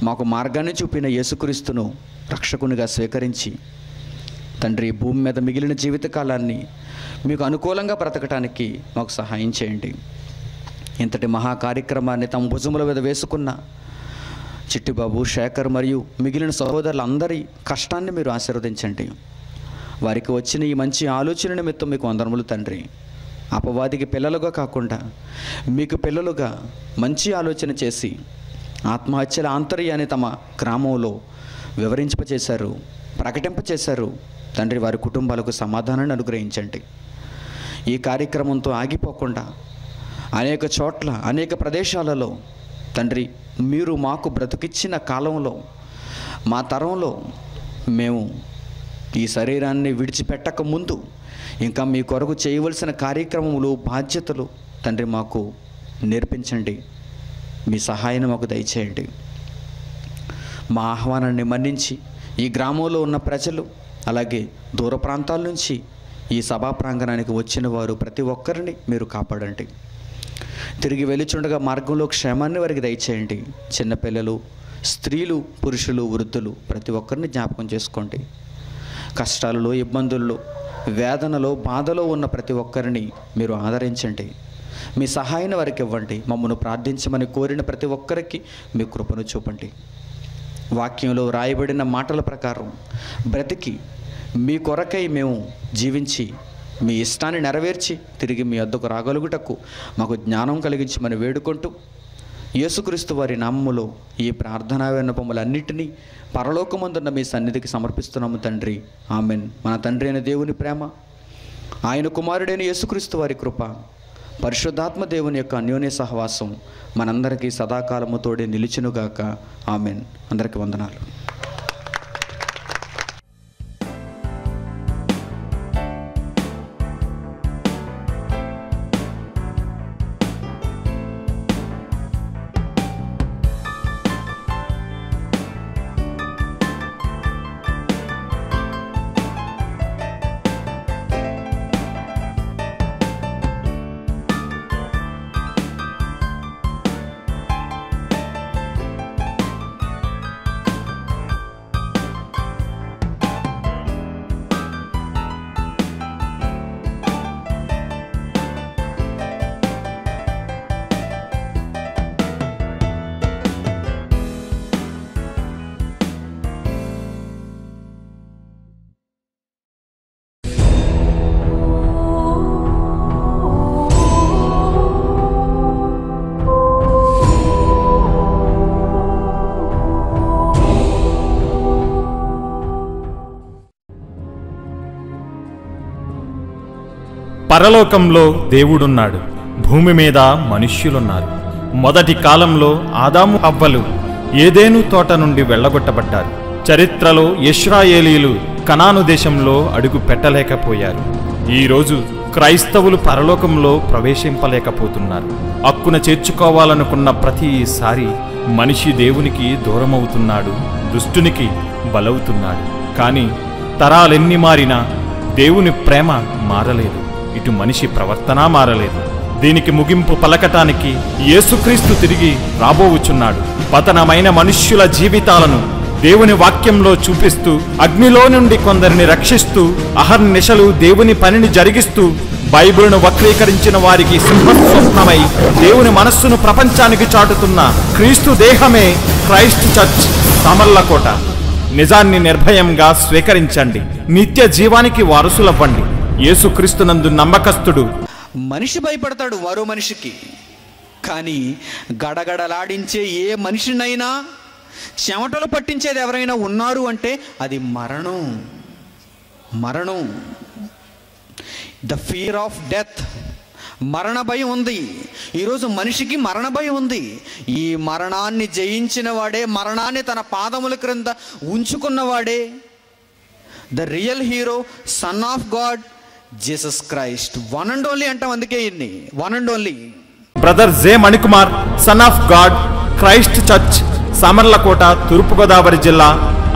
మాకు మార్గాన్ని చూపిన యేసుక్రీస్తును రక్షకునిగా స్వీకరించి తండ్రి భూమి మీద మిగిలిన జీవితకాలాన్ని మీకు అనుకూలంగా బ్రతకటానికి మాకు సహాయం చేయండి. ఇంతటి మహా కార్యక్రమాన్ని తమ భుజముల మీద వేసుకున్న చిట్టిబాబు, శేఖర్ మరియు మిగిలిన సహోదరులందరి కష్టాన్ని మీరు ఆశీర్వదించండి. వారికి వచ్చిన ఈ మంచి ఆలోచన నిమిత్తం మీకు వందనములు తండ్రి. అపవాదికి పిల్లలుగా కాకుండా మీకు పిల్లలుగా మంచి ఆలోచన చేసి ఆత్మహత్యల ఆంతర్యాన్ని తమ గ్రామంలో వివరింపచేశారు, ప్రకటింపచేశారు తండ్రి. వారి కుటుంబాలకు సమాధానాన్ని అనుగ్రహించండి. ఈ కార్యక్రమంతో ఆగిపోకుండా అనేక చోట్ల, అనేక ప్రదేశాలలో తండ్రి మీరు మాకు బ్రతుకిచ్చిన కాలంలో, మా తరంలో మేము ఈ శరీరాన్ని విడిచిపెట్టక ముందు ఇంకా మీ కొరకు చేయవలసిన కార్యక్రమములు, బాధ్యతలు తండ్రి మాకు నేర్పించండి. మీ సహాయాన్ని మాకు దయచేయండి. మా ఆహ్వానాన్ని మన్నించి ఈ గ్రామంలో ఉన్న ప్రజలు, అలాగే దూర ప్రాంతాల నుంచి ఈ సభా ప్రాంగణానికి వచ్చిన వారు ప్రతి ఒక్కరిని మీరు కాపాడండి. తిరిగి వెలుచుండగా మార్గంలో క్షేమాన్ని వారికి దయచేయండి. చిన్నపిల్లలు, స్త్రీలు, పురుషులు, వృద్ధులు ప్రతి ఒక్కరిని జ్ఞాపకం చేసుకోండి. కష్టాలలో, ఇబ్బందుల్లో, వేదనలో, బాధలో ఉన్న ప్రతి ఒక్కరిని మీరు ఆదరించండి. మీ సహాయాన్ని వారికి ఇవ్వండి. మమ్మల్ని ప్రార్థించమని కోరిన ప్రతి ఒక్కరికి మీ కృపను చూపండి. వాక్యంలో రాయబడిన మాటల ప్రకారం బ్రతికి మీ కొరకై మేము జీవించి మీ ఇష్టాన్ని నెరవేర్చి తిరిగి మీ వద్దకు రాగలుగుటకు మాకు జ్ఞానం కలిగించమని వేడుకుంటూ, యేసుక్రీస్తు వారి నామములో ఈ ప్రార్థనా విన్నపములన్నింటినీ పరలోకమందున్న మీ సన్నిధికి సమర్పిస్తున్నాము తండ్రి. ఆమెన్. మన తండ్రి అయిన దేవుని ప్రేమ, ఆయన కుమారుడైన యేసుక్రీస్తు వారి కృప, పరిశుద్ధాత్మ దేవుని యొక్క అన్యోన్య సహవాసం మనందరికీ సదాకాలము తోడే నిలిచునుగాక. ఆమెన్. అందరికీ వందనాలు. పరలోకంలో దేవుడున్నాడు, భూమి మీద మనుష్యులున్నారు. మొదటి కాలంలో ఆదాము హవ్వలు ఏదేను తోట నుండి వెళ్ళగొట్టబడ్డారు. చరిత్రలో ఇశ్రాయేలీయులు కనాను దేశంలో అడుగు పెట్టలేకపోయారు. ఈరోజు క్రైస్తవులు పరలోకంలో ప్రవేశింపలేకపోతున్నారు. అక్కున చేర్చుకోవాలనుకున్న ప్రతిసారి మనిషి దేవునికి దూరమవుతున్నాడు, దుష్టునికి బలవుతున్నాడు. కానీ తరాలెన్ని మారినా దేవుని ప్రేమ మారలేదు, ఇటు మనిషి ప్రవర్తన మారలేదు. దీనికి ముగింపు పలకటానికి యేసుక్రీస్తు తిరిగి రాబోవుచున్నాడు. పతనమైన మనుష్యుల జీవితాలను దేవుని వాక్యంలో చూపిస్తూ, అగ్నిలో నుండి కొందరిని రక్షిస్తూ, అహర్నిశలు దేవుని పనిని జరిగిస్తూ, బైబిల్ను వక్రీకరించిన వారికి సింహస్వప్నమై దేవుని మనస్సును ప్రపంచానికి చాటుతున్న క్రీస్తు దేహమే క్రైస్ట్ చర్చ్ సమర్లకోట. నిజాన్ని నిర్భయంగా స్వీకరించండి, నిత్య జీవానికి వారసులవ్వండి. యేసుక్రీస్తునందు నమ్మకస్తుడు. మనిషి భయపడతాడు మరో మనిషికి, కానీ గడగడలాడించే ఏ మనిషినైనా చెమటలు పట్టించేది ఎవరైనా ఉన్నారు అంటే అది మరణం. మరణం, ద ఫియర్ ఆఫ్ డెత్. మరణ భయం ఉంది. ఈరోజు మనిషికి మరణ భయం ఉంది. ఈ మరణాన్ని జయించిన వాడే, మరణాన్ని తన పాదముల క్రింద ఉంచుకున్నవాడే the real hero, son of God, Jesus Christ, one and only అంటాం. అందుకే ఇన్ని one and only. Brother J Manikumar, son of God, Christ church, Samarlakota, తూర్పుగోదావరి జిల్లా,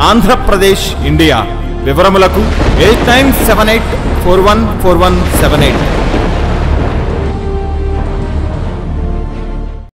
ఆంధ్రప్రదేశ్, ఇండియా. వివరములకు eight nine seven eight four one four one seven eight.